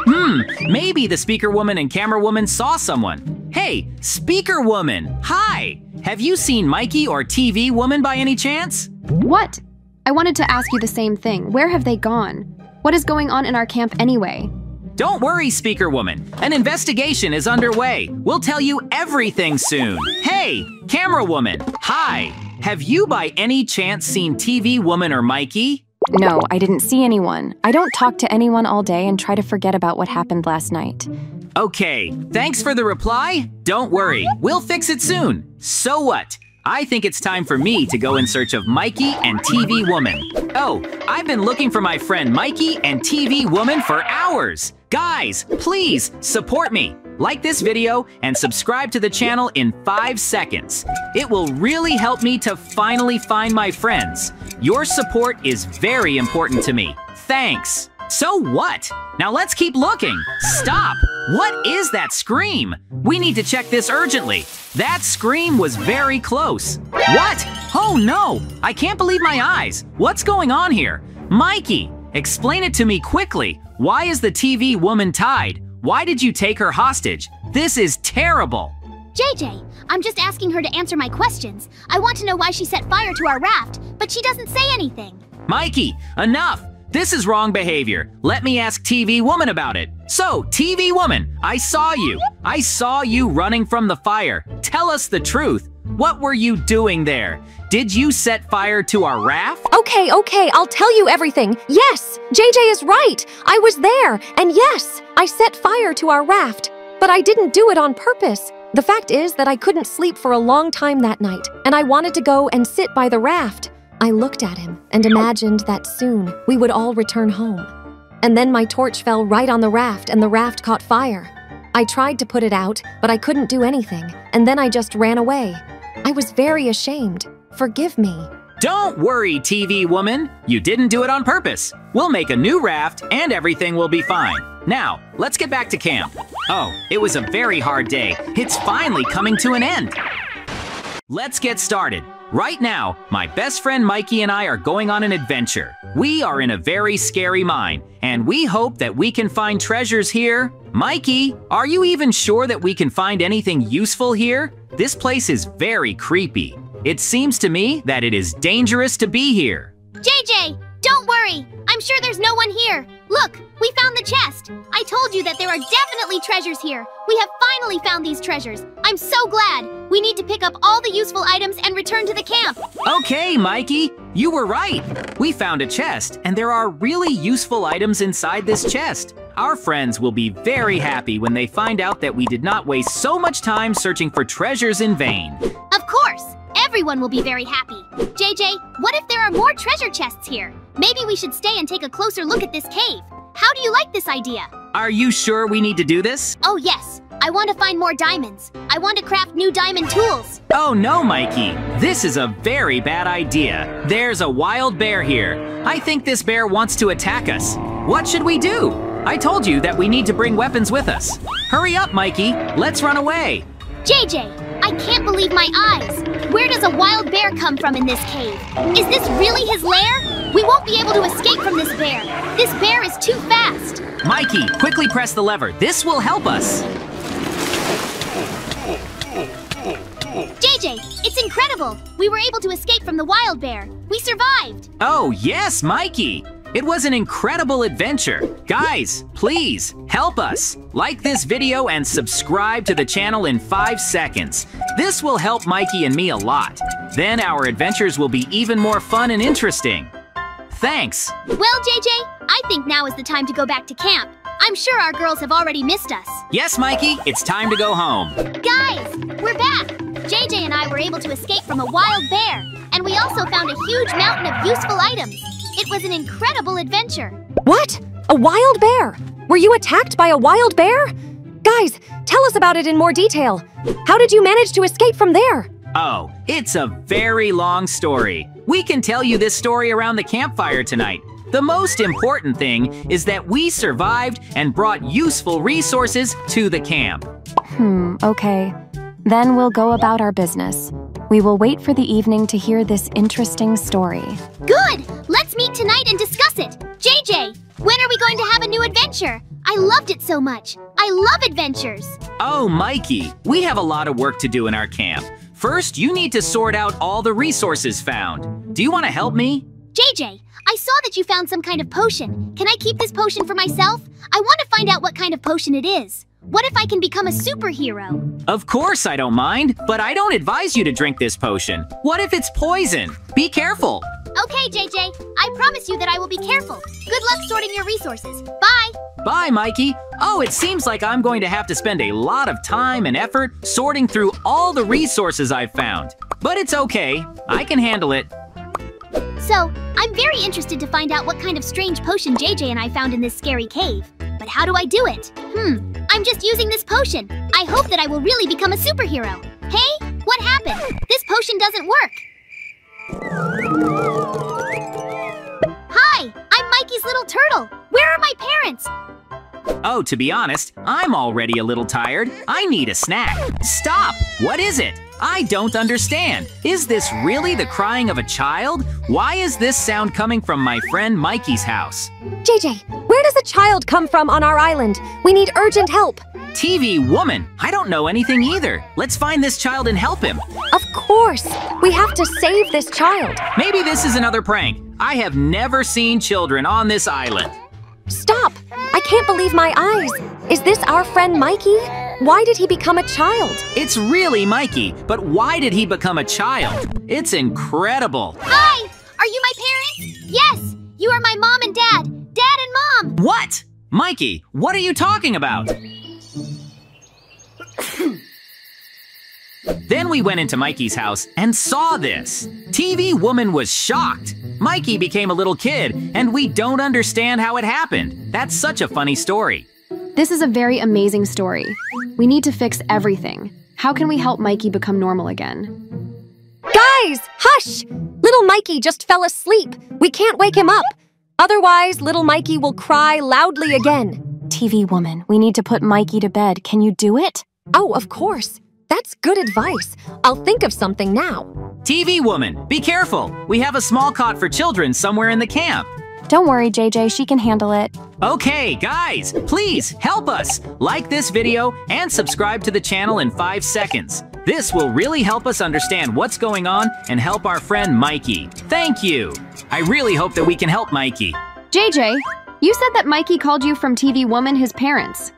Maybe the speaker woman and camera woman saw someone. Hey, speaker woman, hi. Have you seen Mikey or TV woman by any chance? What? I wanted to ask you the same thing. Where have they gone? What is going on in our camp anyway? Don't worry, speaker woman. An investigation is underway. We'll tell you everything soon. Hey, camera woman. Hi. Have you by any chance seen TV woman or Mikey? No, I didn't see anyone. I don't talk to anyone all day and try to forget about what happened last night. Okay, thanks for the reply. Don't worry, we'll fix it soon. So what? I think it's time for me to go in search of Mikey and TV woman. Oh, I've been looking for my friend Mikey and TV woman for hours. Guys, please support me. Like this video and subscribe to the channel in 5 seconds. It will really help me to finally find my friends. Your support is very important to me. Thanks. So what? Now let's keep looking. Stop! What is that scream? We need to check this urgently. That scream was very close. What? Oh no! I can't believe my eyes. What's going on here? Mikey, explain it to me quickly. Why is the TV woman tied? Why did you take her hostage? This is terrible. JJ, I'm just asking her to answer my questions. I want to know why she set fire to our raft, but she doesn't say anything. Mikey, enough. This is wrong behavior. Let me ask TV woman about it. So, TV woman, I saw you. I saw you running from the fire. Tell us the truth. What were you doing there? Did you set fire to our raft? Okay, I'll tell you everything. Yes, JJ is right. I was there, and yes, I set fire to our raft, but I didn't do it on purpose. The fact is that I couldn't sleep for a long time that night, and I wanted to go and sit by the raft. I looked at him and imagined that soon we would all return home. And then my torch fell right on the raft and the raft caught fire. I tried to put it out, but I couldn't do anything, and then I just ran away. I was very ashamed. Forgive me. Don't worry, TV woman. You didn't do it on purpose. We'll make a new raft and everything will be fine. Now, let's get back to camp. Oh, it was a very hard day. It's finally coming to an end. Let's get started. Right now, my best friend Mikey and I are going on an adventure. We are in a very scary mine, and we hope that we can find treasures here. Mikey, are you even sure that we can find anything useful here? This place is very creepy. It seems to me that it is dangerous to be here. JJ, don't worry. I'm sure there's no one here. Look, we found the chest. I told you that there are definitely treasures here. We have finally found these treasures. I'm so glad. We need to pick up all the useful items and return to the camp. Okay, Mikey, you were right. We found a chest, and there are really useful items inside this chest. Our friends will be very happy when they find out that we did not waste so much time searching for treasures in vain. Of course, everyone will be very happy. JJ, what if there are more treasure chests here? Maybe we should stay and take a closer look at this cave. How do you like this idea? Are you sure we need to do this? Oh yes, I want to find more diamonds. I want to craft new diamond tools. Oh no, Mikey, this is a very bad idea. There's a wild bear here. I think this bear wants to attack us. What should we do? I told you that we need to bring weapons with us. Hurry up, Mikey, let's run away. JJ, I can't believe my eyes. Where does a wild bear come from in this cave? Is this really his lair? We won't be able to escape from this bear. This bear is too fast. Mikey, quickly press the lever. This will help us. JJ, it's incredible. We were able to escape from the wild bear. We survived. Oh yes, Mikey. It was an incredible adventure. Guys, please help us. Like this video and subscribe to the channel in 5 seconds. This will help Mikey and me a lot. Then our adventures will be even more fun and interesting. Thanks. Well, JJ, I think now is the time to go back to camp. I'm sure our girls have already missed us. Yes, Mikey, it's time to go home. Guys, we're back. JJ and I were able to escape from a wild bear, and we also found a huge mountain of useful items. It was an incredible adventure. What? A wild bear? Were you attacked by a wild bear? Guys, tell us about it in more detail. How did you manage to escape from there? Oh, it's a very long story. We can tell you this story around the campfire tonight. The most important thing is that we survived and brought useful resources to the camp. Okay. Then we'll go about our business. We will wait for the evening to hear this interesting story. Good! Let's meet tonight and discuss it! JJ, when are we going to have a new adventure? I loved it so much! I love adventures! Oh, Mikey, we have a lot of work to do in our camp. First, you need to sort out all the resources found. Do you want to help me? JJ, I saw that you found some kind of potion. Can I keep this potion for myself? I want to find out what kind of potion it is. What if I can become a superhero? Of course I don't mind, but I don't advise you to drink this potion. What if it's poison? Be careful. Okay, JJ, I promise you that I will be careful. Good luck sorting your resources. Bye. Bye, Mikey. Oh, it seems like I'm going to have to spend a lot of time and effort sorting through all the resources I've found. But it's okay. I can handle it. So, I'm very interested to find out what kind of strange potion JJ and I found in this scary cave. But how do I do it? I'm just using this potion. I hope that I will really become a superhero. Hey, what happened? This potion doesn't work. Hi, I'm Mikey's little turtle. Where are my parents? Oh, to be honest, I'm already a little tired. I need a snack. Stop! What is it? I don't understand. Is this really the crying of a child? Why is this sound coming from my friend Mikey's house? JJ, where does a child come from on our island? We need urgent help. TV woman, I don't know anything either. Let's find this child and help him. Of course, we have to save this child. Maybe this is another prank. I have never seen children on this island. Stop! I can't believe my eyes. Is this our friend Mikey? Why did he become a child? It's really Mikey, but why did he become a child? It's incredible. Hi! Are you my parents? Yes! You are my mom and dad. Dad and mom! What? Mikey, what are you talking about? Then we went into Mikey's house and saw this. TV woman was shocked. Mikey became a little kid, and we don't understand how it happened. That's such a funny story. This is a very amazing story. We need to fix everything. How can we help Mikey become normal again? Guys, hush! Little Mikey just fell asleep. We can't wake him up. Otherwise, little Mikey will cry loudly again. TV woman, we need to put Mikey to bed. Can you do it? Oh, of course. That's good advice. I'll think of something now. TV woman, be careful. We have a small cot for children somewhere in the camp. Don't worry, JJ, she can handle it. Okay, guys, please help us. Like this video and subscribe to the channel in 5 seconds. This will really help us understand what's going on and help our friend Mikey. Thank you. I really hope that we can help Mikey. JJ, you said that Mikey called you from TV Woman, his parents.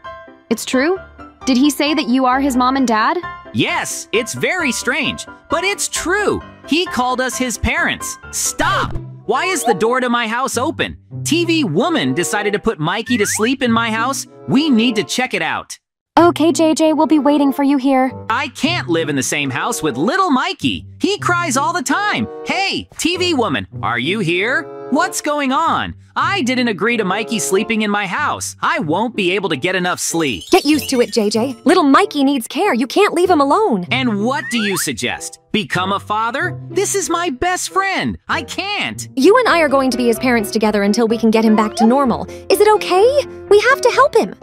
It's true? Did he say that you are his mom and dad? Yes, it's very strange, but it's true. He called us his parents. Stop! Why is the door to my house open? TV Woman decided to put Mikey to sleep in my house. We need to check it out. Okay, JJ, we'll be waiting for you here. I can't live in the same house with little Mikey. He cries all the time. Hey, TV Woman, are you here? What's going on? I didn't agree to Mikey sleeping in my house. I won't be able to get enough sleep. Get used to it, JJ. Little Mikey needs care. You can't leave him alone. And what do you suggest? Become a father? This is my best friend. I can't. You and I are going to be his parents together until we can get him back to normal. Is it okay? We have to help him.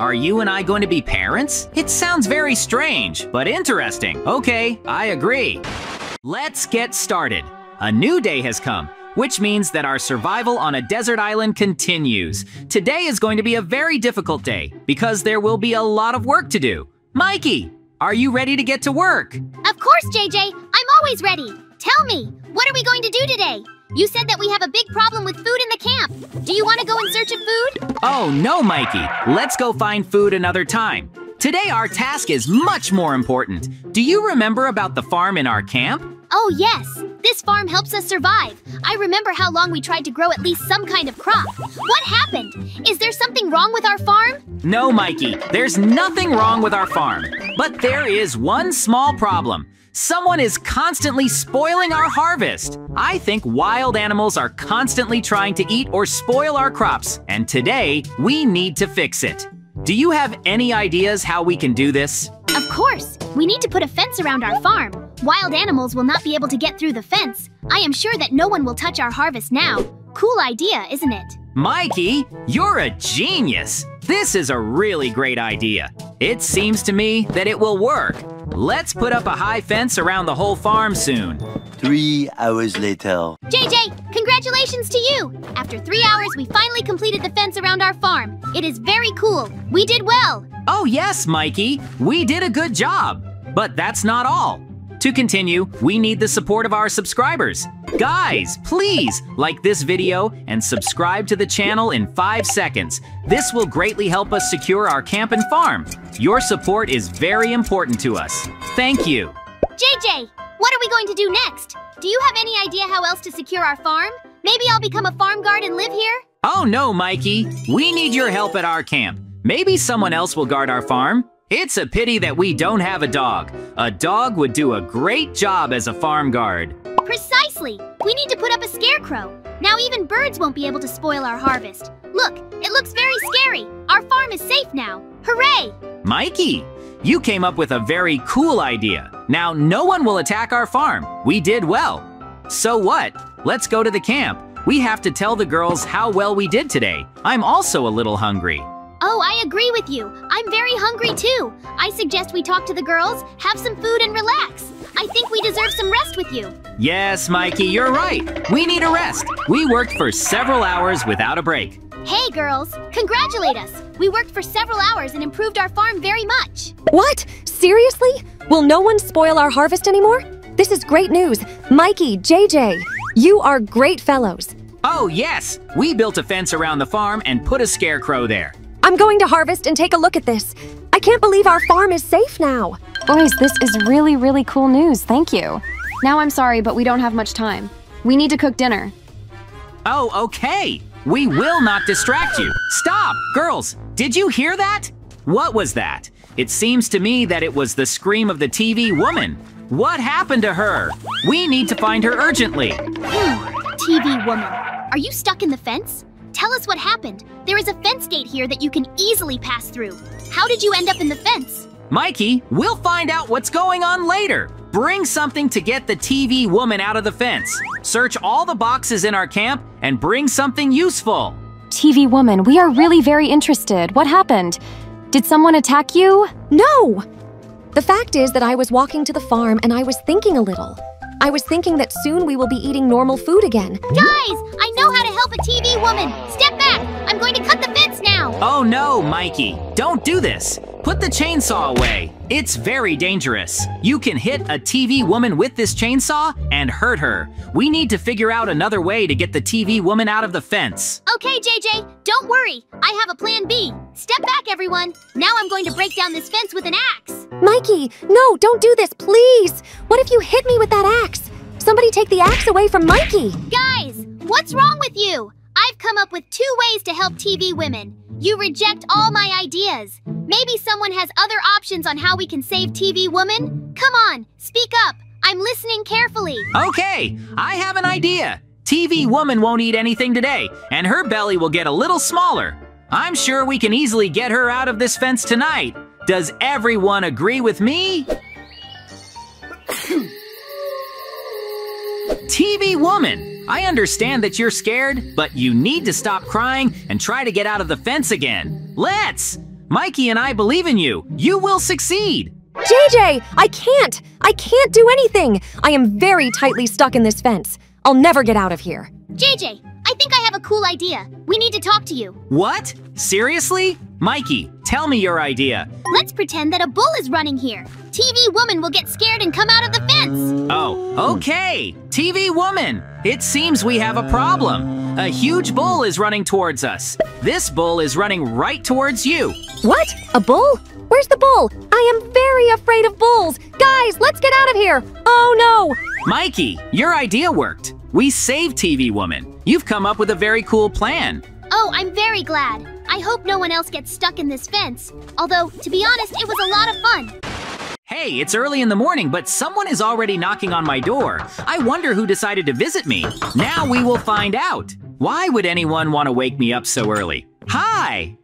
Are you and I going to be parents? It sounds very strange, but interesting. Okay, I agree. Let's get started. A new day has come, which means that our survival on a desert island continues. Today is going to be a very difficult day because there will be a lot of work to do. Mikey! Are you ready to get to work? Of course, JJ. I'm always ready. Tell me, what are we going to do today? You said that we have a big problem with food in the camp. Do you want to go in search of food? Oh, no, Mikey. Let's go find food another time. Today, our task is much more important. Do you remember about the farm in our camp? Oh, yes. This farm helps us survive. I remember how long we tried to grow at least some kind of crop. What happened? Is there something wrong with our farm? No, Mikey. There's nothing wrong with our farm. But there is one small problem. Someone is constantly spoiling our harvest. I think wild animals are constantly trying to eat or spoil our crops, and today we need to fix it. Do you have any ideas how we can do this? Of course. We need to put a fence around our farm. Wild animals will not be able to get through the fence. I am sure that no one will touch our harvest now. Cool idea, isn't it? Mikey, you're a genius. This is a really great idea. It seems to me that it will work. Let's put up a high fence around the whole farm soon. 3 hours later. JJ, congratulations to you. After 3 hours, we finally completed the fence around our farm. It is very cool. We did well. Oh yes, Mikey, we did a good job. But that's not all. To continue, we need the support of our subscribers. Guys, please like this video and subscribe to the channel in 5 seconds. This will greatly help us secure our camp and farm. Your support is very important to us. Thank you. JJ, what are we going to do next? Do you have any idea how else to secure our farm? Maybe I'll become a farm guard and live here? Oh no, Mikey. We need your help at our camp. Maybe someone else will guard our farm. It's a pity that we don't have a dog. A dog would do a great job as a farm guard. Precisely. We need to put up a scarecrow. Now even birds won't be able to spoil our harvest. Look, it looks very scary. Our farm is safe now. Hooray! Mikey, you came up with a very cool idea. Now no one will attack our farm. We did well. So what? Let's go to the camp. We have to tell the girls how well we did today. I'm also a little hungry. Oh, I agree with you. I'm very hungry too. I suggest we talk to the girls, have some food and relax. I think we deserve some rest with you. Yes, Mikey, you're right. We need a rest. We worked for several hours without a break. Hey girls, congratulate us. We worked for several hours and improved our farm very much. What? Seriously? Will no one spoil our harvest anymore? This is great news. Mikey, JJ, you are great fellows. Oh yes, we built a fence around the farm and put a scarecrow there. I'm going to harvest and take a look at this. I can't believe our farm is safe now. Boys, this is really, really cool news. Thank you. Now I'm sorry, but we don't have much time. We need to cook dinner. Oh, okay. We will not distract you. Stop! Girls, did you hear that? What was that? It seems to me that it was the scream of the TV woman. What happened to her? We need to find her urgently. TV woman, are you stuck in the fence? Tell us what happened. There is a fence gate here that you can easily pass through. How did you end up in the fence? Mikey, we'll find out what's going on later. Bring something to get the TV woman out of the fence. Search all the boxes in our camp and bring something useful. TV woman, we are really very interested. What happened? Did someone attack you? No! The fact is that I was walking to the farm and I was thinking a little. I was thinking that soon we will be eating normal food again. Guys, I know how to help a TV woman. Step back. I'm going to cut the fence now. Oh no, Mikey. Don't do this. Put the chainsaw away. It's very dangerous. You can hit a TV woman with this chainsaw and hurt her. We need to figure out another way to get the TV woman out of the fence. Okay, JJ. Don't worry. I have a plan B. Step back, everyone. Now I'm going to break down this fence with an axe. Mikey, no, don't do this, please. What if you hit me with that axe? Somebody take the axe away from Mikey. Guys, what's wrong with you? I've come up with 2 ways to help TV women. You reject all my ideas. Maybe someone has other options on how we can save TV woman. Come on, speak up. I'm listening carefully. Okay, I have an idea. TV woman won't eat anything today, and her belly will get a little smaller. I'm sure we can easily get her out of this fence tonight. Does everyone agree with me? TV woman, I understand that you're scared, but you need to stop crying and try to get out of the fence again. Let's! Mikey and I believe in you. You will succeed. JJ, I can't. I can't do anything. I am very tightly stuck in this fence. I'll never get out of here. JJ, I think I have a cool idea. We need to talk to you. What? Seriously? Mikey, tell me your idea. Let's pretend that a bull is running here. TV woman will get scared and come out of the fence. Oh, okay. TV woman, it seems we have a problem. A huge bull is running towards us. This bull is running right towards you. What? A bull? Where's the bull? I am very afraid of bulls. Guys, let's get out of here. Oh, no. Mikey, your idea worked. We saved TV woman. You've come up with a very cool plan. Oh, I'm very glad. I hope no one else gets stuck in this fence. Although, to be honest, it was a lot of fun. Hey, it's early in the morning, but someone is already knocking on my door. I wonder who decided to visit me. Now we will find out. Why would anyone want to wake me up so early? Hi!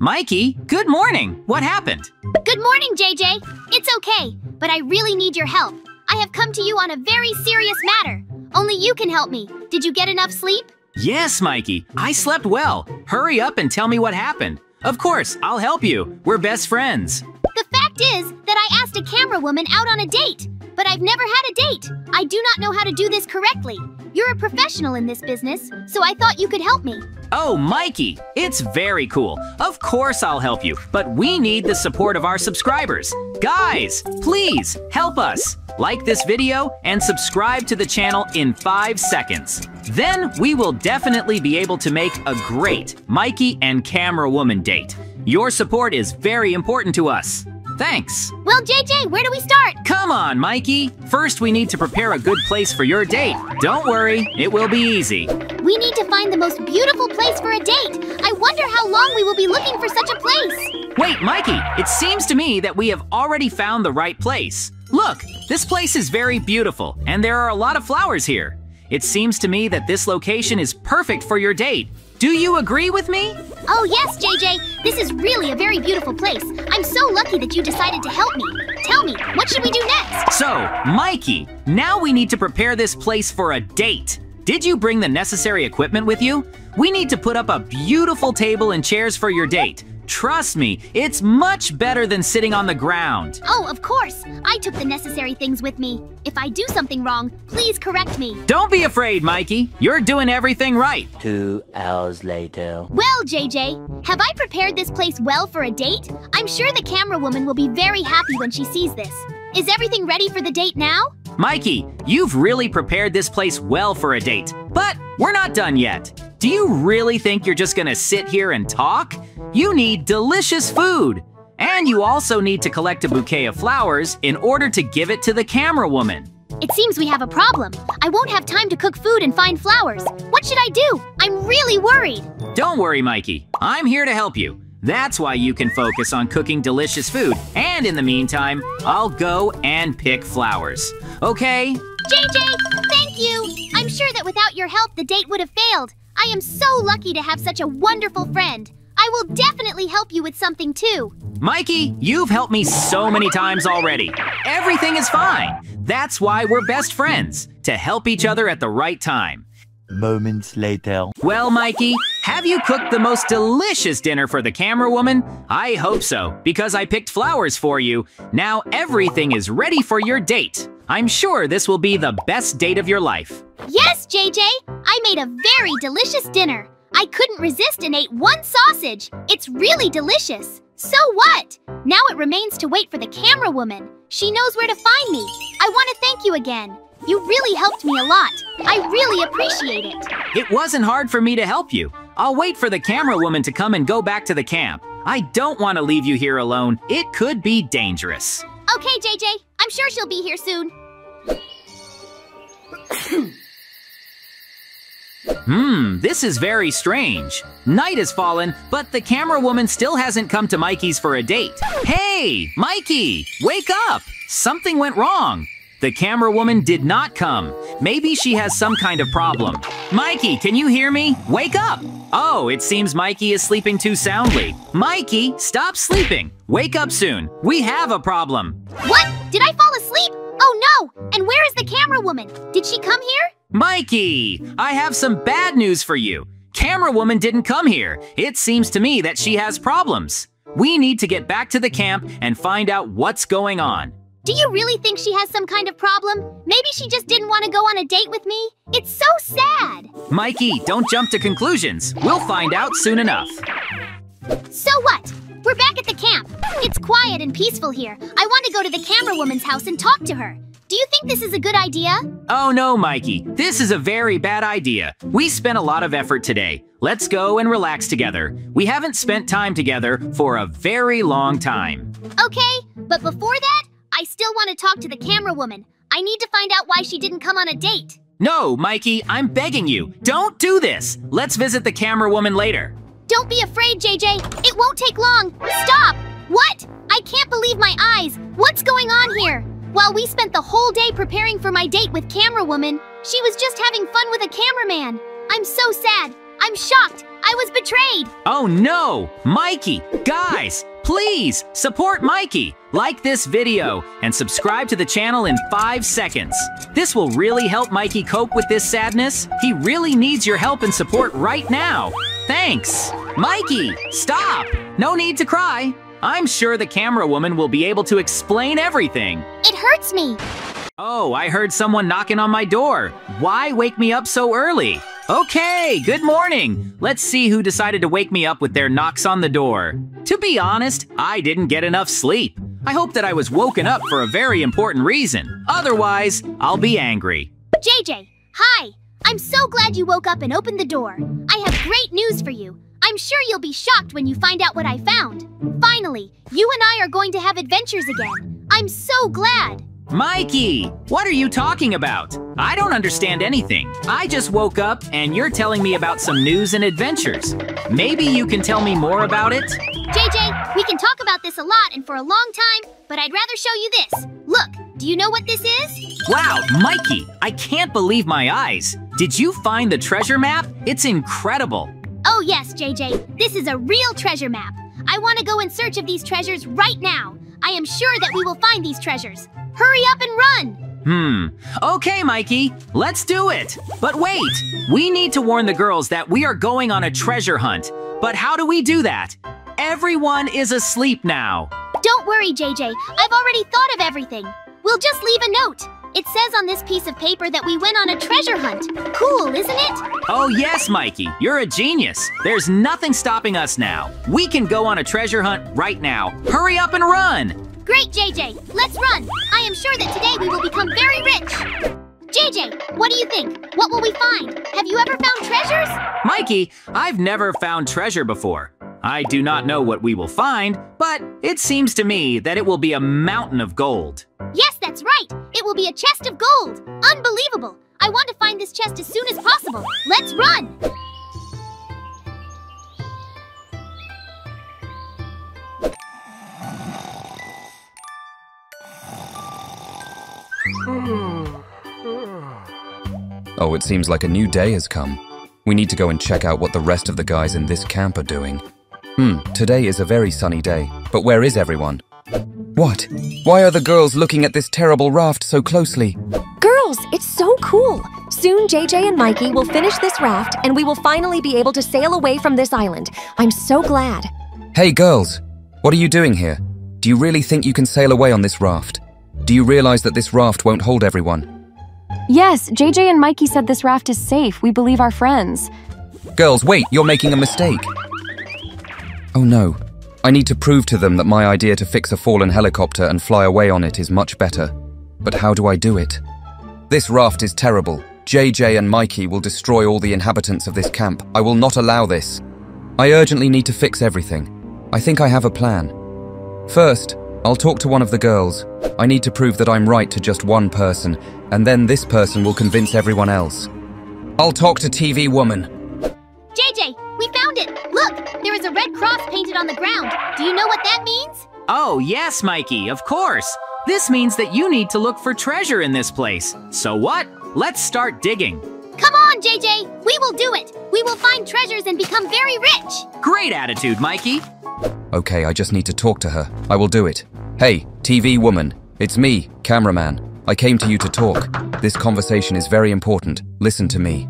Mikey, good morning. What happened? Good morning, JJ. It's okay, but I really need your help. I have come to you on a very serious matter. Only you can help me. Did you get enough sleep? Yes, Mikey, I slept well. Hurry up and tell me what happened. Of course, I'll help you. We're best friends. The fact is that I asked a camera woman out on a date, but I've never had a date. I do not know how to do this correctly. You're a professional in this business, so I thought you could help me. Oh, Mikey, it's very cool. Of course I'll help you, but we need the support of our subscribers. Guys, please help us. Like this video and subscribe to the channel in 5 seconds. Then we will definitely be able to make a great Mikey and Camera Woman date. Your support is very important to us. Thanks. Well, JJ, where do we start? Come on, Mikey. First, we need to prepare a good place for your date. Don't worry, it will be easy. We need to find the most beautiful place for a date. I wonder how long we will be looking for such a place. Wait, Mikey, it seems to me that we have already found the right place. Look, this place is very beautiful, and there are a lot of flowers here. It seems to me that this location is perfect for your date. Do you agree with me? Oh yes, JJ, this is really a very beautiful place. I'm so lucky that you decided to help me. Tell me, what should we do next? So, Mikey, now we need to prepare this place for a date. Did you bring the necessary equipment with you? We need to put up a beautiful table and chairs for your date. Trust me, it's much better than sitting on the ground. Oh, of course. I took the necessary things with me. If I do something wrong, please correct me. Don't be afraid, Mikey. You're doing everything right. 2 hours later. Well, JJ, have I prepared this place well for a date? I'm sure the camera woman will be very happy when she sees this. Is everything ready for the date now? Mikey, you've really prepared this place well for a date, but we're not done yet. Do you really think you're just gonna sit here and talk? You need delicious food. And you also need to collect a bouquet of flowers in order to give it to the camera woman. It seems we have a problem. I won't have time to cook food and find flowers. What should I do? I'm really worried. Don't worry, Mikey. I'm here to help you. That's why you can focus on cooking delicious food. And in the meantime, I'll go and pick flowers. Okay? JJ, thank you. I'm sure that without your help, the date would have failed. I am so lucky to have such a wonderful friend. I will definitely help you with something too. Mikey, you've helped me so many times already. Everything is fine. That's why we're best friends, to help each other at the right time. Moments later. Well, Mikey, have you cooked the most delicious dinner for the camera woman? I hope so, because I picked flowers for you. Now everything is ready for your date. I'm sure this will be the best date of your life. Yes, JJ, I made a very delicious dinner. I couldn't resist and ate one sausage. It's really delicious. So what? Now it remains to wait for the camera woman. She knows where to find me. I want to thank you again. You really helped me a lot. I really appreciate it. It wasn't hard for me to help you. I'll wait for the camera woman to come and go back to the camp. I don't want to leave you here alone. It could be dangerous. Okay, JJ. I'm sure she'll be here soon. This is very strange. Night has fallen, but the camera woman still hasn't come to Mikey's for a date. Hey, Mikey, wake up. Something went wrong. The camera woman did not come. Maybe she has some kind of problem. Mikey, can you hear me? Wake up! Oh, it seems Mikey is sleeping too soundly. Mikey, stop sleeping. Wake up soon. We have a problem. What? Did I fall asleep? Oh no! And where is the camera woman? Did she come here? Mikey, I have some bad news for you. Camera woman didn't come here. It seems to me that she has problems. We need to get back to the camp and find out what's going on. Do you really think she has some kind of problem? Maybe she just didn't want to go on a date with me? It's so sad! Mikey, don't jump to conclusions. We'll find out soon enough. So what? We're back at the camp. It's quiet and peaceful here. I want to go to the camera woman's house and talk to her. Do you think this is a good idea? Oh no, Mikey. This is a very bad idea. We spent a lot of effort today. Let's go and relax together. We haven't spent time together for a very long time. Okay, but before that, I still want to talk to the camera woman. I need to find out why she didn't come on a date. No, Mikey, I'm begging you. Don't do this. Let's visit the camera woman later. Don't be afraid, JJ. It won't take long. Stop. What? I can't believe my eyes. What's going on here? While we spent the whole day preparing for my date with camera woman, she was just having fun with a cameraman. I'm so sad. I'm shocked. I was betrayed. Oh no, Mikey, guys. Please support Mikey, like this video, and subscribe to the channel in 5 seconds. This will really help Mikey cope with this sadness. He really needs your help and support right now. Thanks. Mikey, stop. No need to cry. I'm sure the camera woman will be able to explain everything. It hurts me. Oh, I heard someone knocking on my door. Why wake me up so early? Okay, good morning. Let's see who decided to wake me up with their knocks on the door. To be honest, I didn't get enough sleep. I hope that I was woken up for a very important reason. Otherwise, I'll be angry. JJ, hi. I'm so glad you woke up and opened the door. I have great news for you. I'm sure you'll be shocked when you find out what I found. Finally, you and I are going to have adventures again. I'm so glad. Mikey, what are you talking about? I don't understand anything. I just woke up and you're telling me about some news and adventures. Maybe you can tell me more about it? JJ, we can talk about this a lot and for a long time, but I'd rather show you this. Look, do you know what this is? Wow, Mikey, I can't believe my eyes. Did you find the treasure map? It's incredible. Oh yes, JJ, this is a real treasure map. I want to go in search of these treasures right now. I am sure that we will find these treasures. Hurry up and run! Okay, Mikey, let's do it. But wait, we need to warn the girls that we are going on a treasure hunt. But how do we do that? Everyone is asleep now. Don't worry, JJ. I've already thought of everything. We'll just leave a note. It says on this piece of paper that we went on a treasure hunt. Cool, isn't it? Oh yes, Mikey, you're a genius. There's nothing stopping us now. We can go on a treasure hunt right now. Hurry up and run! Great, JJ, let's run. I am sure that today we will become very rich. JJ, what do you think? What will we find? Have you ever found treasures? Mikey, I've never found treasure before. I do not know what we will find, but it seems to me that it will be a mountain of gold. Yes, that's right. It will be a chest of gold. Unbelievable. I want to find this chest as soon as possible. Let's run. Oh, it seems like a new day has come. We need to go and check out what the rest of the guys in this camp are doing. Today is a very sunny day, but where is everyone? What? Why are the girls looking at this terrible raft so closely? Girls, it's so cool! Soon JJ and Mikey will finish this raft and we will finally be able to sail away from this island. I'm so glad. Hey girls, what are you doing here? Do you really think you can sail away on this raft? Do you realize that this raft won't hold everyone? Yes, JJ and Mikey said this raft is safe. We believe our friends. Girls, wait, you're making a mistake. Oh no, I need to prove to them that my idea to fix a fallen helicopter and fly away on it is much better. But how do I do it? This raft is terrible. JJ and Mikey will destroy all the inhabitants of this camp. I will not allow this. I urgently need to fix everything. I think I have a plan. First, I'll talk to one of the girls. I need to prove that I'm right to just one person, and then this person will convince everyone else. I'll talk to TV Woman. JJ, we found it! Look, there is a red cross painted on the ground. Do you know what that means? Oh, yes, Mikey, of course. This means that you need to look for treasure in this place. So what? Let's start digging. Come on, JJ, we will do it. We will find treasures and become very rich. Great attitude, Mikey. Okay, I just need to talk to her. I will do it. Hey, TV Woman, it's me, cameraman. I came to you to talk. This conversation is very important. Listen to me.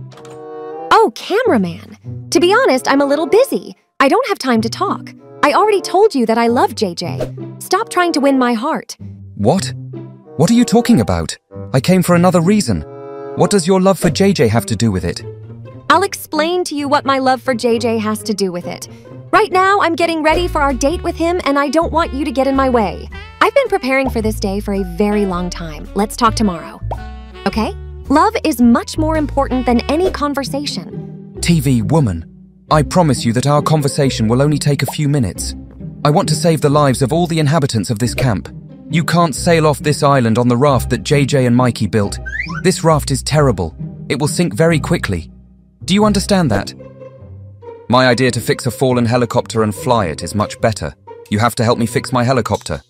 Oh, cameraman. To be honest, I'm a little busy. I don't have time to talk. I already told you that I love JJ. Stop trying to win my heart. What? What are you talking about? I came for another reason. What does your love for JJ have to do with it? I'll explain to you what my love for JJ has to do with it. Right now, I'm getting ready for our date with him, and I don't want you to get in my way. I've been preparing for this day for a very long time. Let's talk tomorrow. Okay? Love is much more important than any conversation. TV Woman, I promise you that our conversation will only take a few minutes. I want to save the lives of all the inhabitants of this camp. You can't sail off this island on the raft that JJ and Mikey built. This raft is terrible. It will sink very quickly. Do you understand that? My idea to fix a fallen helicopter and fly it is much better. You have to help me fix my helicopter.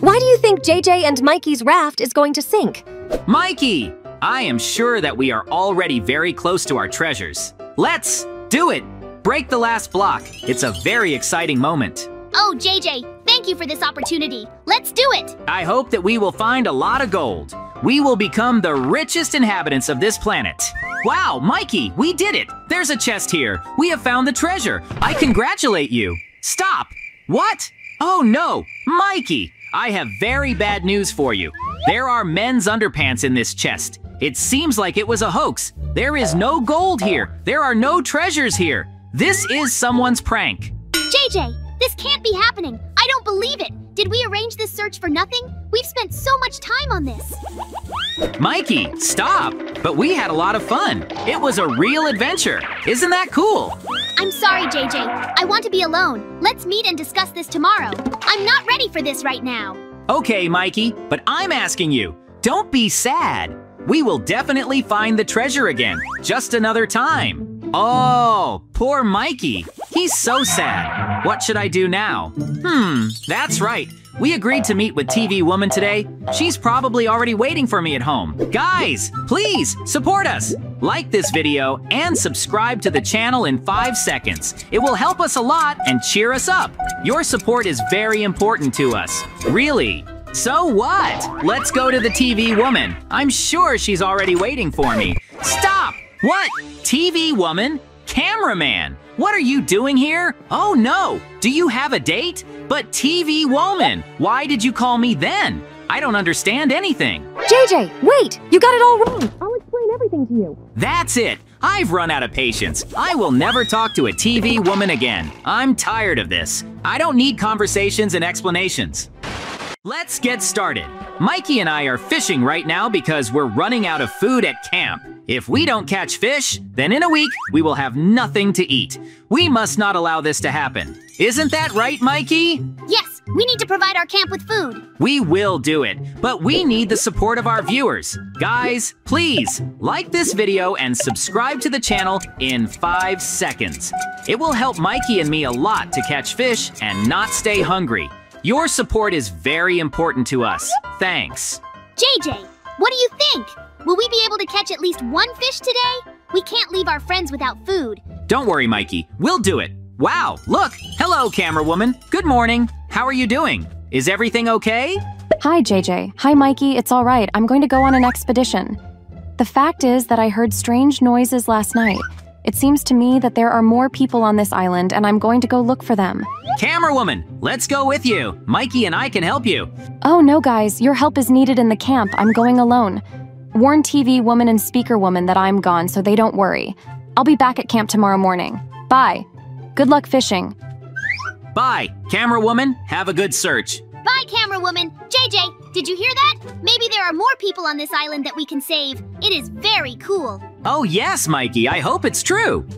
Why do you think JJ and Mikey's raft is going to sink? Mikey, I am sure that we are already very close to our treasures. Let's do it. Break the last block. It's a very exciting moment. Oh, JJ, thank you for this opportunity. Let's do it. I hope that we will find a lot of gold. We will become the richest inhabitants of this planet. Wow, Mikey, we did it! There's a chest here. We have found the treasure. I congratulate you. Stop! What? Oh no, Mikey, I have very bad news for you. There are men's underpants in this chest. It seems like it was a hoax. There is no gold here. There are no treasures here. This is someone's prank. JJ, this can't be happening. I don't believe it. Did we arrange this search for nothing? We've spent so much time on this. Mikey, stop! But we had a lot of fun. It was a real adventure. Isn't that cool? I'm sorry, JJ. I want to be alone. Let's meet and discuss this tomorrow. I'm not ready for this right now. Okay, Mikey, but I'm asking you, don't be sad. We will definitely find the treasure again, just another time. Oh, poor Mikey. He's so sad. What should I do now? That's right. We agreed to meet with TV Woman today. She's probably already waiting for me at home. Guys, please support us. Like this video and subscribe to the channel in 5 seconds. It will help us a lot and cheer us up. Your support is very important to us. Really. So what? Let's go to the TV Woman. I'm sure she's already waiting for me. Stop! What? TV Woman? Cameraman, what are you doing here? Oh no, do you have a date? But TV Woman, why did you call me then? I don't understand anything. JJ, wait, you got it all wrong. I'll explain everything to you. That's it, I've run out of patience. I will never talk to a TV Woman again. I'm tired of this. I don't need conversations and explanations. Let's get started. Mikey and I are fishing right now because we're running out of food at camp. If we don't catch fish, then in a week, we will have nothing to eat. We must not allow this to happen. Isn't that right, Mikey? Yes, we need to provide our camp with food. We will do it, but we need the support of our viewers. Guys, please like this video and subscribe to the channel in 5 seconds. It will help Mikey and me a lot to catch fish and not stay hungry. Your support is very important to us. Thanks. JJ, what do you think? Will we be able to catch at least one fish today? We can't leave our friends without food. Don't worry, Mikey. We'll do it. Wow, look. Hello. Hello, camera woman. Good morning. How are you doing? Is everything okay? Hi, JJ. Hi, Mikey. It's all right. I'm going to go on an expedition. The fact is that I heard strange noises last night. It seems to me that there are more people on this island, and I'm going to go look for them. Camera woman, let's go with you. Mikey and I can help you. Oh, no, guys. Your help is needed in the camp. I'm going alone. Warn TV woman and speaker woman that I'm gone, so they don't worry. I'll be back at camp tomorrow morning. Bye. Good luck fishing. Bye, camera woman. Have a good search. Bye, camera woman. JJ, did you hear that? Maybe there are more people on this island that we can save. It is very cool. Oh, yes, Mikey. I hope it's true.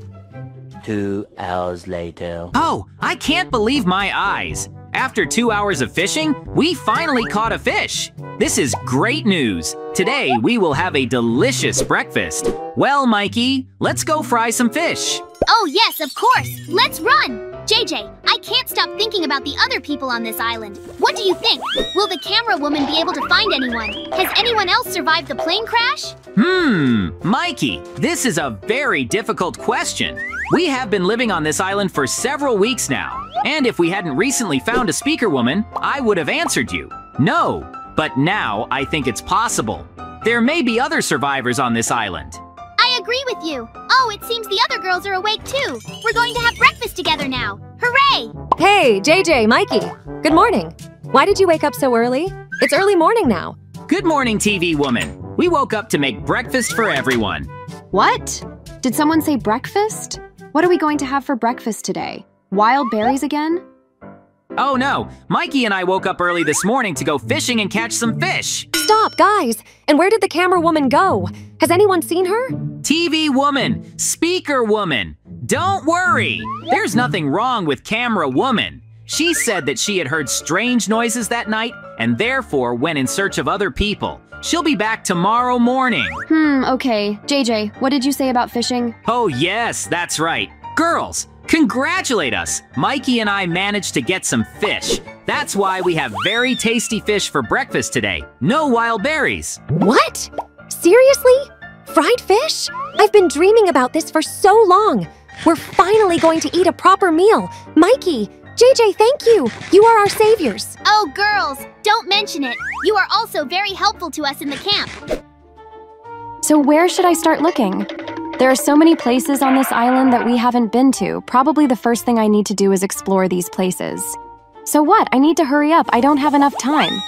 2 hours later. Oh, I can't believe my eyes. After 2 hours of fishing, we finally caught a fish. This is great news. Today, we will have a delicious breakfast. Well, Mikey, let's go fry some fish. Oh, yes, of course. Let's run. JJ, I can't stop thinking about the other people on this island. What do you think? Will the camera woman be able to find anyone? Has anyone else survived the plane crash? Mikey, this is a very difficult question. We have been living on this island for several weeks now. And if we hadn't recently found a speaker woman, I would have answered you. No, but now I think it's possible. There may be other survivors on this island. I agree with you. Oh, it seems the other girls are awake too. We're going to have breakfast together now. Hooray! Hey, JJ, Mikey. Good morning. Why did you wake up so early? It's early morning now. Good morning, TV woman. We woke up to make breakfast for everyone. What? Did someone say breakfast? What are we going to have for breakfast today? Wild berries again? Oh no, Mikey and I woke up early this morning to go fishing and catch some fish. Stop, guys! And where did the camera woman go? Has anyone seen her? TV woman, speaker woman, don't worry. There's nothing wrong with camera woman. She said that she had heard strange noises that night and therefore went in search of other people. She'll be back tomorrow morning. Okay. JJ, what did you say about fishing? Oh yes, that's right. Girls, congratulate us! Mikey and I managed to get some fish. That's why we have very tasty fish for breakfast today. No wild berries. What? Seriously? Fried fish? I've been dreaming about this for so long. We're finally going to eat a proper meal. Mikey, JJ, thank you. You are our saviors. Oh, girls, don't mention it. You are also very helpful to us in the camp. So where should I start looking? There are so many places on this island that we haven't been to. Probably the first thing I need to do is explore these places. So what? I need to hurry up. I don't have enough time.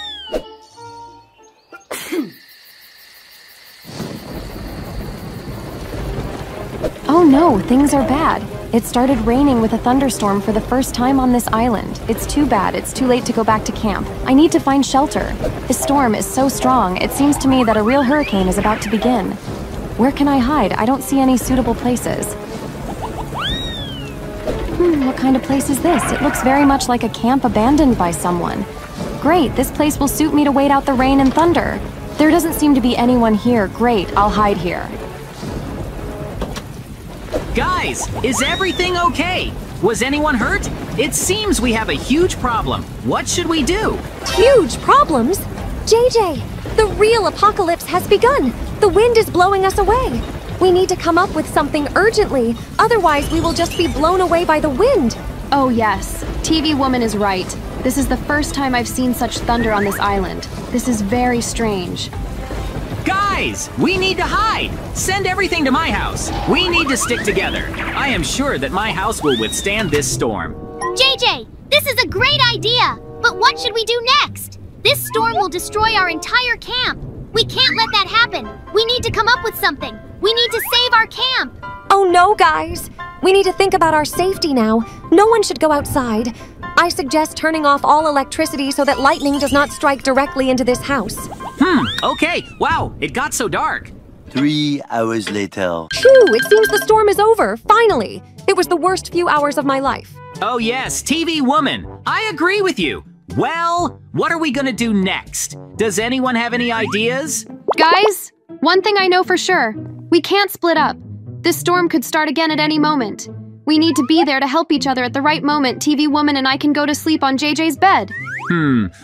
Oh no, things are bad. It started raining with a thunderstorm for the first time on this island. It's too bad. It's too late to go back to camp. I need to find shelter. The storm is so strong. It seems to me that a real hurricane is about to begin. Where can I hide? I don't see any suitable places. What kind of place is this? It looks very much like a camp abandoned by someone. Great, this place will suit me to wait out the rain and thunder. There doesn't seem to be anyone here. Great, I'll hide here. Guys, is everything okay? Was anyone hurt? It seems we have a huge problem. What should we do? Huge problems? JJ, the real apocalypse has begun. The wind is blowing us away. We need to come up with something urgently. Otherwise, we will just be blown away by the wind. Oh, yes. TV woman is right. This is the first time I've seen such thunder on this island. This is very strange. Guys, we need to hide. Send everything to my house. We need to stick together. I am sure that my house will withstand this storm. JJ, this is a great idea. But what should we do next? This storm will destroy our entire camp. We can't let that happen. We need to come up with something. We need to save our camp. Oh no, guys. We need to think about our safety now. No one should go outside. I suggest turning off all electricity so that lightning does not strike directly into this house. Okay. Wow, it got so dark. 3 hours later. Phew, it seems the storm is over, finally. It was the worst few hours of my life. Oh yes, TV woman. I agree with you. Well, what are we gonna do next? Does anyone have any ideas? Guys, one thing I know for sure. We can't split up. This storm could start again at any moment. We need to be there to help each other at the right moment. TV woman and I can go to sleep on JJ's bed.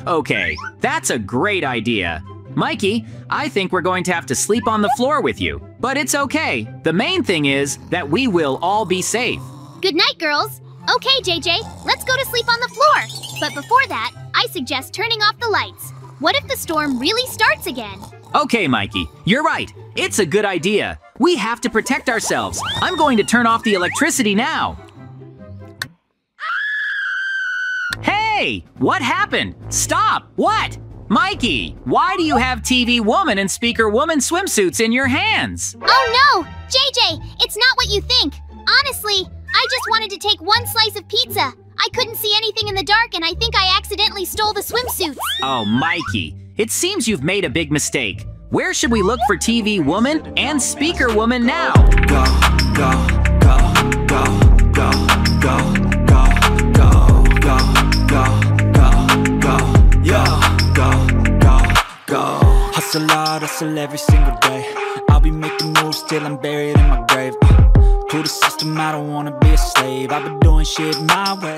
Okay. That's a great idea. Mikey, I think we're going to have to sleep on the floor with you. But it's okay. The main thing is that we will all be safe. Good night, girls. Okay, JJ, let's go to sleep on the floor. But before that, I suggest turning off the lights. What if the storm really starts again? Okay, Mikey, you're right. It's a good idea. We have to protect ourselves. I'm going to turn off the electricity now. Hey, what happened? Stop, what? Mikey, why do you have TV Woman and Speaker Woman swimsuits in your hands? Oh no, JJ, it's not what you think. Honestly, I just wanted to take one slice of pizza. I couldn't see anything in the dark and I think I accidentally stole the swimsuits. Oh, Mikey, it seems you've made a big mistake. Where should we look for TV Woman and Speaker Woman now? Go, go, go, go, go, go, go, go, go, go, go, go, yo. Go, go, go. Hustle hard, hustle every single day. I'll be making moves till I'm buried in my grave. To the system, I don't wanna be a slave. I've been doing shit my way.